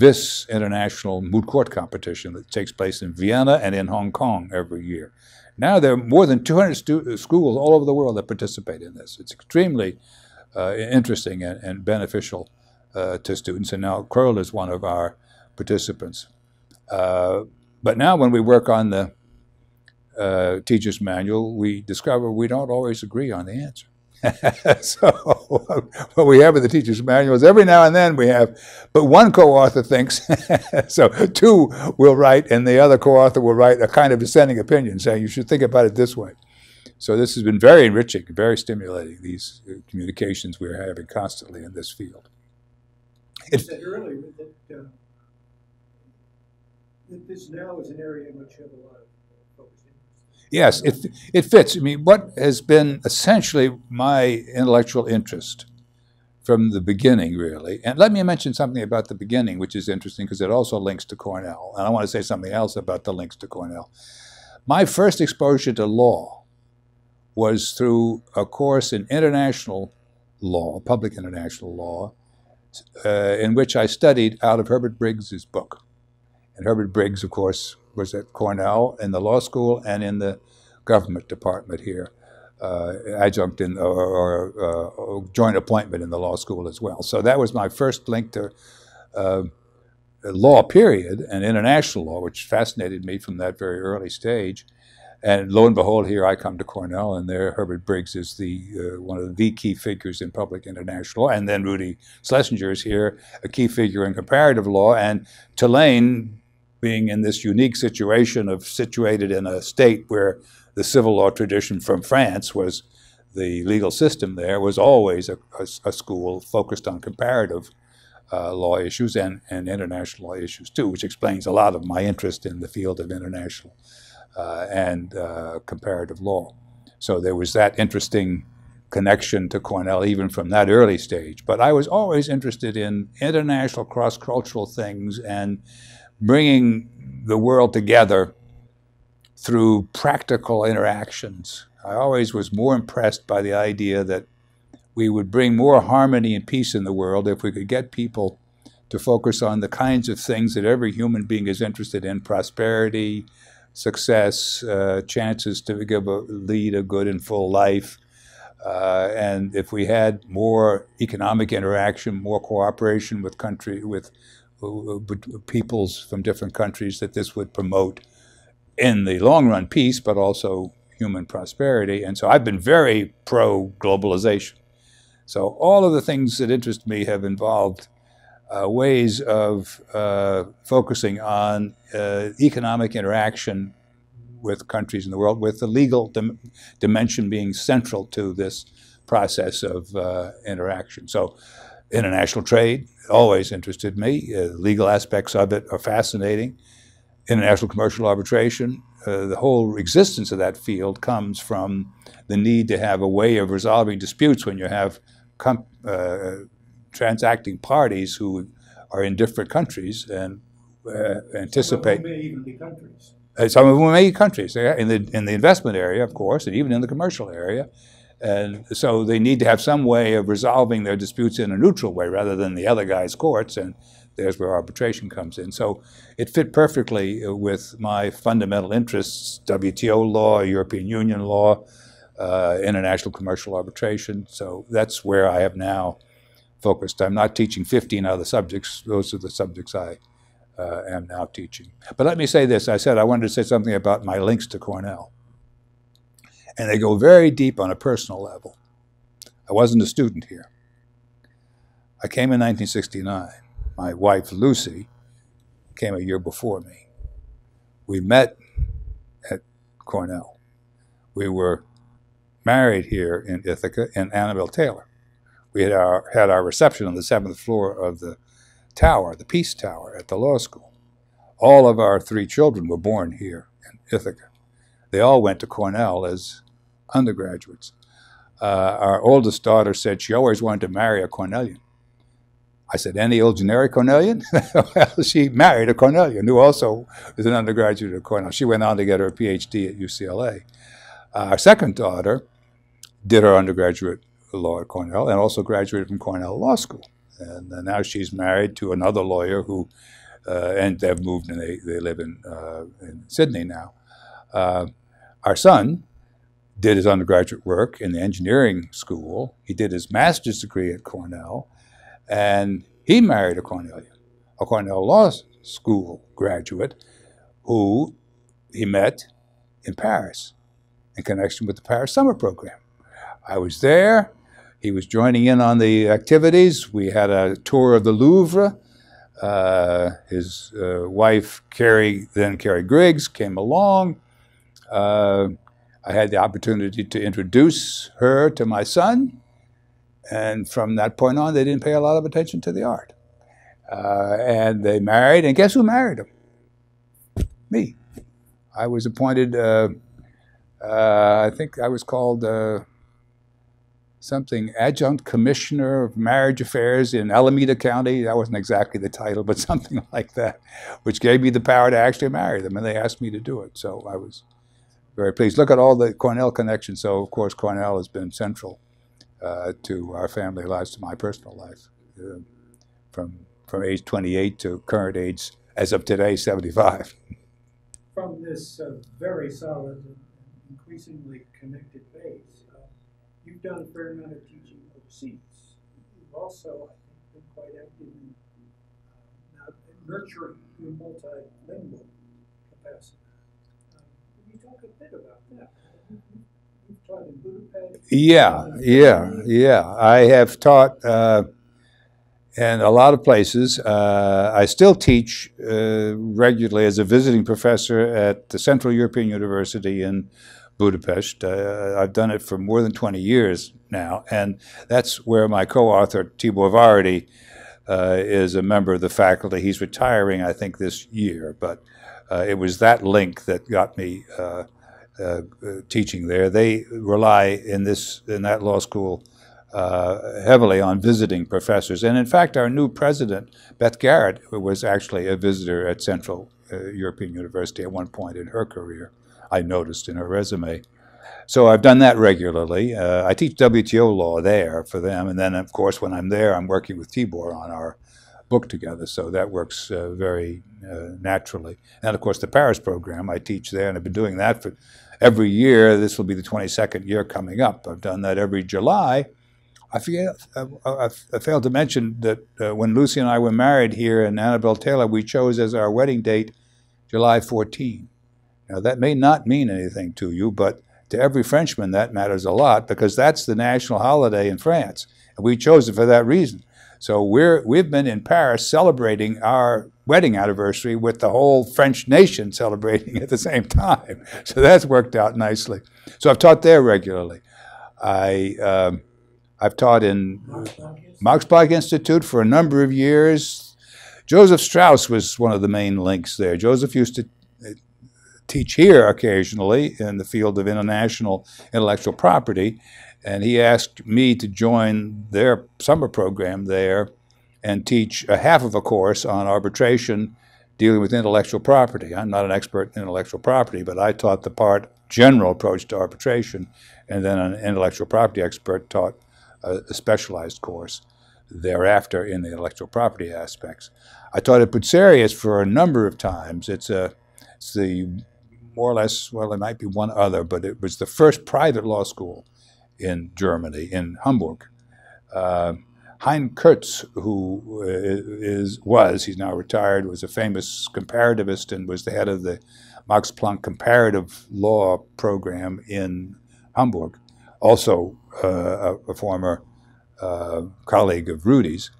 V I S International Moot Court Competition that takes place in Vienna and in Hong Kong every year. Now there are more than two hundred schools all over the world that participate in this. It's extremely uh, interesting and, and beneficial uh, to students, and now Crowell is one of our participants. Uh, but now when we work on the uh, teacher's manual, we discover we don't always agree on the answer. So what we have in the teacher's manual is every now and then we have, but one co-author thinks, so two will write and the other co-author will write a kind of dissenting opinion saying you should think about it this way. So this has been very enriching, very stimulating, these communications we're having constantly in this field. You said earlier that, uh, that this now is an area in which you have a lot of focus. Yes, it, it fits. I mean, what has been essentially my intellectual interest from the beginning, really, and let me mention something about the beginning, which is interesting because it also links to Cornell, and I want to say something else about the links to Cornell. My first exposure to law was through a course in international law, public international law, uh, in which I studied out of Herbert Briggs's book. And Herbert Briggs, of course, was at Cornell in the law school and in the government department here, uh, adjunct in, or, or, uh, or joint appointment in the law school as well. So that was my first link to uh, law, period, and international law, which fascinated me from that very early stage. And lo and behold, here I come to Cornell, and there Herbert Briggs is the uh, one of the key figures in public international law. And then Rudy Schlesinger is here, a key figure in comparative law, and Tulane being in this unique situation of situated in a state where the civil law tradition from France was the legal system there, was always a, a, a school focused on comparative uh, law issues and, and international law issues too, which explains a lot of my interest in the field of international uh, and uh, comparative law. So there was that interesting connection to Cornell even from that early stage. But I was always interested in international cross-cultural things and bringing the world together through practical interactions. I always was more impressed by the idea that we would bring more harmony and peace in the world if we could get people to focus on the kinds of things that every human being is interested in: prosperity, success, uh, chances to give a, lead a good and full life. Uh, and if we had more economic interaction, more cooperation with country, with peoples from different countries, that this would promote, in the long run, peace, but also human prosperity. And so I've been very pro-globalization. So all of the things that interest me have involved uh, ways of uh, focusing on uh, economic interaction with countries in the world, with the legal dim dimension being central to this process of uh, interaction. So international trade always interested me. Uh, legal aspects of it are fascinating. International commercial arbitration, uh, the whole existence of that field comes from the need to have a way of resolving disputes when you have com uh, transacting parties who are in different countries and uh, anticipate. Some of them may even be countries. Uh, some of them may be countries, in the, in the investment area, of course, and even in the commercial area. And so they need to have some way of resolving their disputes in a neutral way rather than the other guy's courts, and there's where arbitration comes in. So it fit perfectly with my fundamental interests: W T O law, European Union law, uh, international commercial arbitration. So that's where I have now focused. I'm not teaching fifteen other subjects. Those are the subjects I uh, am now teaching. But let me say this. I said I wanted to say something about my links to Cornell. And they go very deep on a personal level. I wasn't a student here. I came in nineteen sixty-nine. My wife, Lucy, came a year before me. We met at Cornell. We were married here in Ithaca, and Annabelle Taylor. We had our, had our reception on the seventh floor of the tower, the Peace Tower, at the law school. All of our three children were born here in Ithaca. They all went to Cornell as undergraduates. Uh, our oldest daughter said she always wanted to marry a Cornellian. I said, any old generic Cornellian? Well, she married a Cornellian who also is an undergraduate at Cornell. She went on to get her PhD at U C L A. Uh, our second daughter did her undergraduate law at Cornell and also graduated from Cornell Law School. And uh, now she's married to another lawyer who, uh, and they've moved and they, they live in, uh, in Sydney now. Uh, Our son did his undergraduate work in the engineering school. He did his master's degree at Cornell, and He married a Cornellian, a Cornell Law School graduate who he met in Paris in connection with the Paris Summer Program. I was there. He was joining in on the activities. We had a tour of the Louvre. Uh, his uh, wife, Carrie, then Carrie Griggs, came along. Uh, I had the opportunity to introduce her to my son. And from that point on, they didn't pay a lot of attention to the art. Uh, and they married, and guess who married him? Me. I was appointed, uh, uh, I think I was called uh, something, Adjunct Commissioner of Marriage Affairs in Alameda County. That wasn't exactly the title, but something like that, which gave me the power to actually marry them, and they asked me to do it. So I was very pleased. Look at all the Cornell connections. So, of course, Cornell has been central uh, to our family lives, to my personal life, uh, from, from age twenty-eight to current age, as of today, seventy-five. From this uh, very solid and increasingly connected base, uh, you've done a fair amount of teaching overseas. You've also, I think, been quite active in uh, nurturing your multilingual capacity. Uh, can you talk a bit about that? You've taught in Budapest. Yeah, yeah, yeah. I have taught uh, in a lot of places. Uh, I still teach uh, regularly as a visiting professor at the Central European University in Budapest. Uh, I've done it for more than twenty years now, and that's where my co-author, Tibor Varady, uh, is a member of the faculty. He's retiring, I think, this year, but uh, it was that link that got me uh, uh, teaching there. They rely in, this, in that law school Uh, heavily on visiting professors. And in fact, our new president, Beth Garrett, who was actually a visitor at Central uh, European University at one point in her career, I noticed in her resume. So I've done that regularly. Uh, I teach W T O law there for them. And then, of course, when I'm there, I'm working with Tibor on our book together. So that works uh, very uh, naturally. And, of course, the Paris program, I teach there, and I've been doing that for every year. This will be the twenty-second year coming up. I've done that every July. I, forget, I, I, I failed to mention that uh, when Lucy and I were married here in Annabelle Taylor, we chose as our wedding date July fourteenth. Now, that may not mean anything to you, but to every Frenchman that matters a lot, because that's the national holiday in France, and we chose it for that reason. So we're, we've been in Paris celebrating our wedding anniversary with the whole French nation celebrating at the same time. So that's worked out nicely. So I've taught there regularly. I... Um, I've taught in Max Planck Institute for a number of years. Joseph Strauss was one of the main links there. Joseph used to teach here occasionally in the field of international intellectual property, and he asked me to join their summer program there and teach a half of a course on arbitration dealing with intellectual property. I'm not an expert in intellectual property, but I taught the part general approach to arbitration, and then an intellectual property expert taught a specialized course thereafter in the intellectual property aspects. I taught at Bucerius for a number of times. It's, a, it's the more or less, well, it might be one other, but it was the first private law school in Germany, in Hamburg. Uh, Hein Kurtz, who is, was, he's now retired, was a famous comparativist and was the head of the Max Planck Comparative Law program in Hamburg. Also uh, a, a former uh, colleague of Rudy's,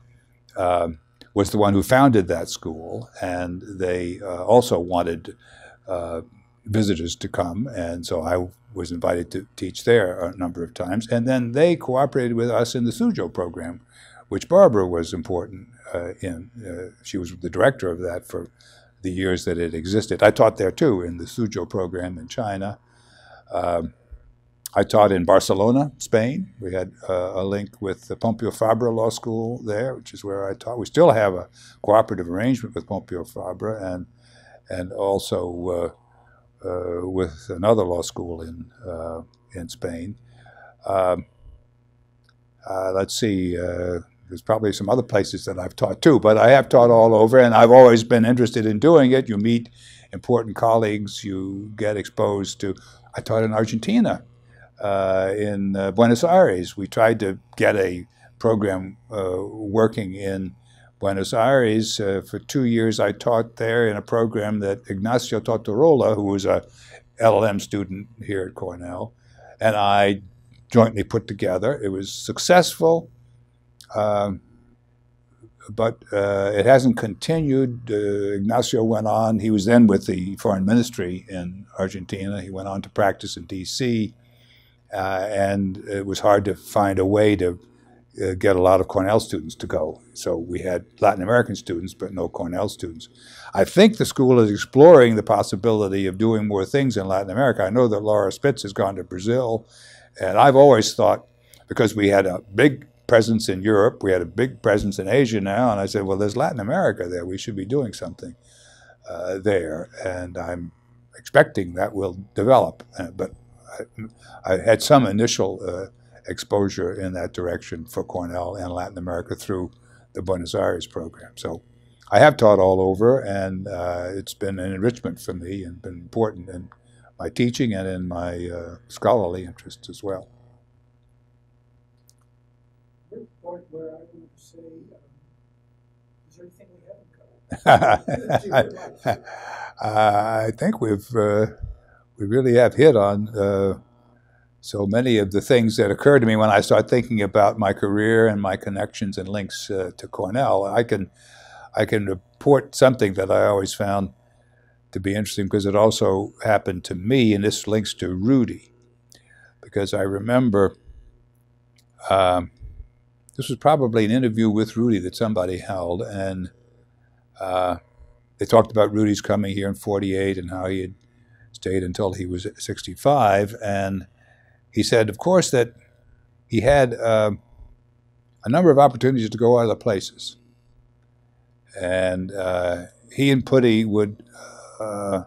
uh, was the one who founded that school. And they uh, also wanted uh, visitors to come. And so I was invited to teach there a number of times. And then they cooperated with us in the Suzhou program, which Barbara was important uh, in. Uh, she was the director of that for the years that it existed. I taught there, too, in the Suzhou program in China. Uh, I taught in Barcelona, Spain. We had uh, a link with the Pompeu Fabra Law School there, which is where I taught. We still have a cooperative arrangement with Pompeu Fabra and and also uh, uh, with another law school in uh, in Spain. Um, uh, let's see, uh, there's probably some other places that I've taught too, but I have taught all over, and I've always been interested in doing it. You meet important colleagues, you get exposed to. I taught in Argentina. Uh, in uh, Buenos Aires. We tried to get a program uh, working in Buenos Aires. Uh, for two years, I taught there in a program that Ignacio Tortorola, who was a L L M student here at Cornell, and I jointly put together. It was successful, um, but uh, it hasn't continued. Uh, Ignacio went on. He was then with the foreign ministry in Argentina. He went on to practice in D C, uh, and it was hard to find a way to uh, get a lot of Cornell students to go. So we had Latin American students, but no Cornell students. I think the school is exploring the possibility of doing more things in Latin America. I know that Laura Spitz has gone to Brazil, and I've always thought, because we had a big presence in Europe, we had a big presence in Asia now, and I said, well, there's Latin America there. We should be doing something uh, there. And I'm expecting that will develop. Uh, but I, I had some initial uh, exposure in that direction for Cornell and Latin America through the Buenos Aires program. So I have taught all over, and uh, it's been an enrichment for me and been important in my teaching and in my uh, scholarly interests as well. Your point where I would say, um, is there anything we haven't covered? uh, I think we've uh, we really have hit on uh, so many of the things that occurred to me when I started thinking about my career and my connections and links uh, to Cornell. I can I can report something that I always found to be interesting, because it also happened to me, and this links to Rudy, because I remember um, this was probably an interview with Rudy that somebody held, and uh, they talked about Rudy's coming here in forty-eight and how he had stayed until he was sixty-five, and he said, of course, that he had uh, a number of opportunities to go other places, and uh, he and Putty would uh, Uh,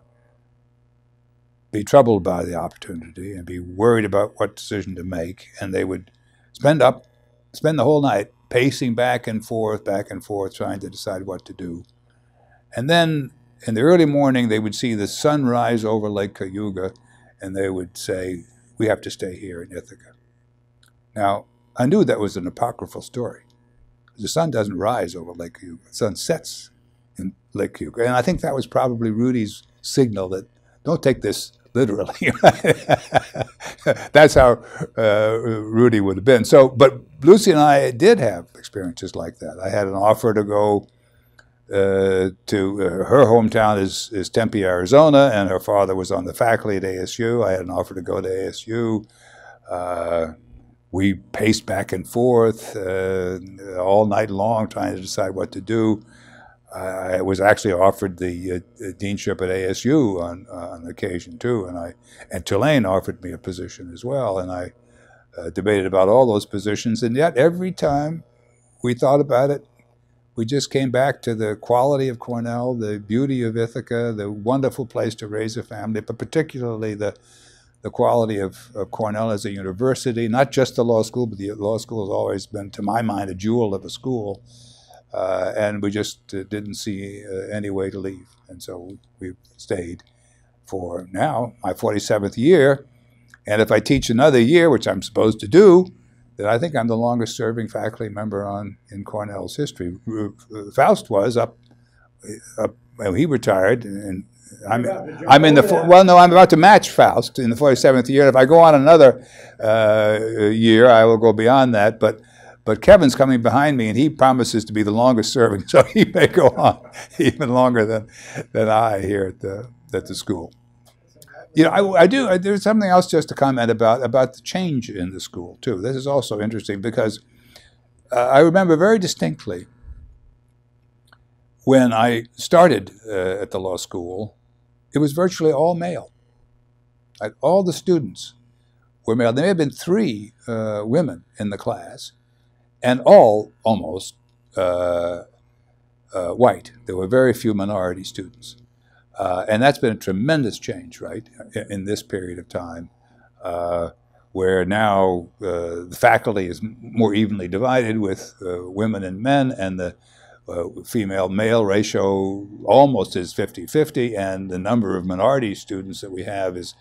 be troubled by the opportunity and be worried about what decision to make, and they would spend up, spend the whole night pacing back and forth, back and forth, trying to decide what to do. And then in the early morning, they would see the sun rise over Lake Cayuga, and they would say, "We have to stay here in Ithaca." Now, I knew that was an apocryphal story. The sun doesn't rise over Lake Cayuga; the sun sets in Lake Cayuga. And I think that was probably Rudy's signal that don't take this literally. That's how uh, Rudy would have been. So, but Lucy and I did have experiences like that. I had an offer to go uh, to uh, her hometown is, is Tempe, Arizona, and her father was on the faculty at A S U. I had an offer to go to A S U. Uh, we paced back and forth uh, all night long trying to decide what to do. I was actually offered the uh, deanship at A S U on, uh, on occasion too, and I and Tulane offered me a position as well, and I uh, debated about all those positions, and yet every time we thought about it, we just came back to the quality of Cornell, the beauty of Ithaca, the wonderful place to raise a family, but particularly the the quality of, of Cornell as a university, not just the law school, but the law school has always been, to my mind, a jewel of a school. Uh, and we just uh, didn't see uh, any way to leave. And so we stayed for now, my forty-seventh year. And if I teach another year, which I'm supposed to do, then I think I'm the longest serving faculty member on in Cornell's history. Faust was up, up well, he retired, and I'm, I'm in the, well, no, I'm about to match Faust in the forty-seventh year. If I go on another uh, year, I will go beyond that. But But Kevin's coming behind me, and he promises to be the longest serving, so he may go on even longer than than I here at the at the school. You know, I, I do. I, there's something else just to comment about about the change in the school too. This is also interesting because uh, I remember very distinctly when I started uh, at the law school, it was virtually all male. Like, all the students were male. There may have been three uh, women in the class. And all almost uh, uh, white. There were very few minority students. Uh, and that's been a tremendous change, right, in, in this period of time, uh, where now uh, the faculty is more evenly divided with uh, women and men, and the uh, female-male ratio almost is fifty fifty, and the number of minority students that we have is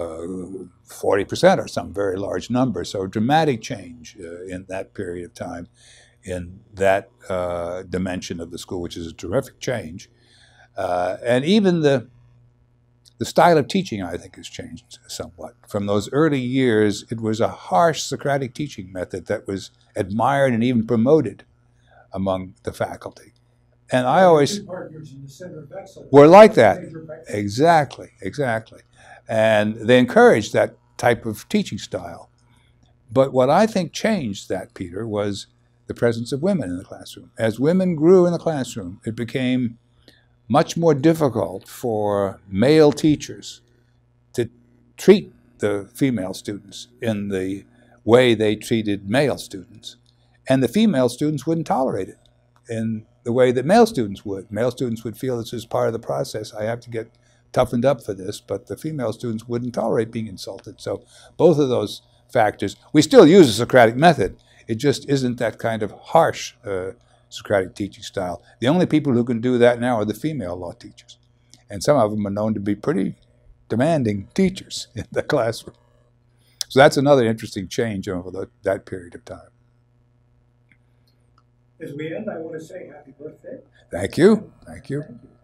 Uh, forty percent or some very large number. So dramatic change uh, in that period of time in that uh, dimension of the school, which is a terrific change. Uh, and even the the style of teaching, I think, has changed somewhat. From those early years, it was a harsh Socratic teaching method that was admired and even promoted among the faculty. And I always were like that. Exactly, exactly. And they encouraged that type of teaching style. But what I think changed that, Peter, was the presence of women in the classroom. As women grew in the classroom, it became much more difficult for male teachers to treat the female students in the way they treated male students. And the female students wouldn't tolerate it in the way that male students would. Male students would feel this is part of the process. I have to get toughened up for this, but the female students wouldn't tolerate being insulted. So both of those factors. We still use the Socratic method. It just isn't that kind of harsh uh, Socratic teaching style. The only people who can do that now are the female law teachers. And some of them are known to be pretty demanding teachers in the classroom. So that's another interesting change over the, that period of time. As we end, I want to say happy birthday. Thank you. Thank you. Thank you.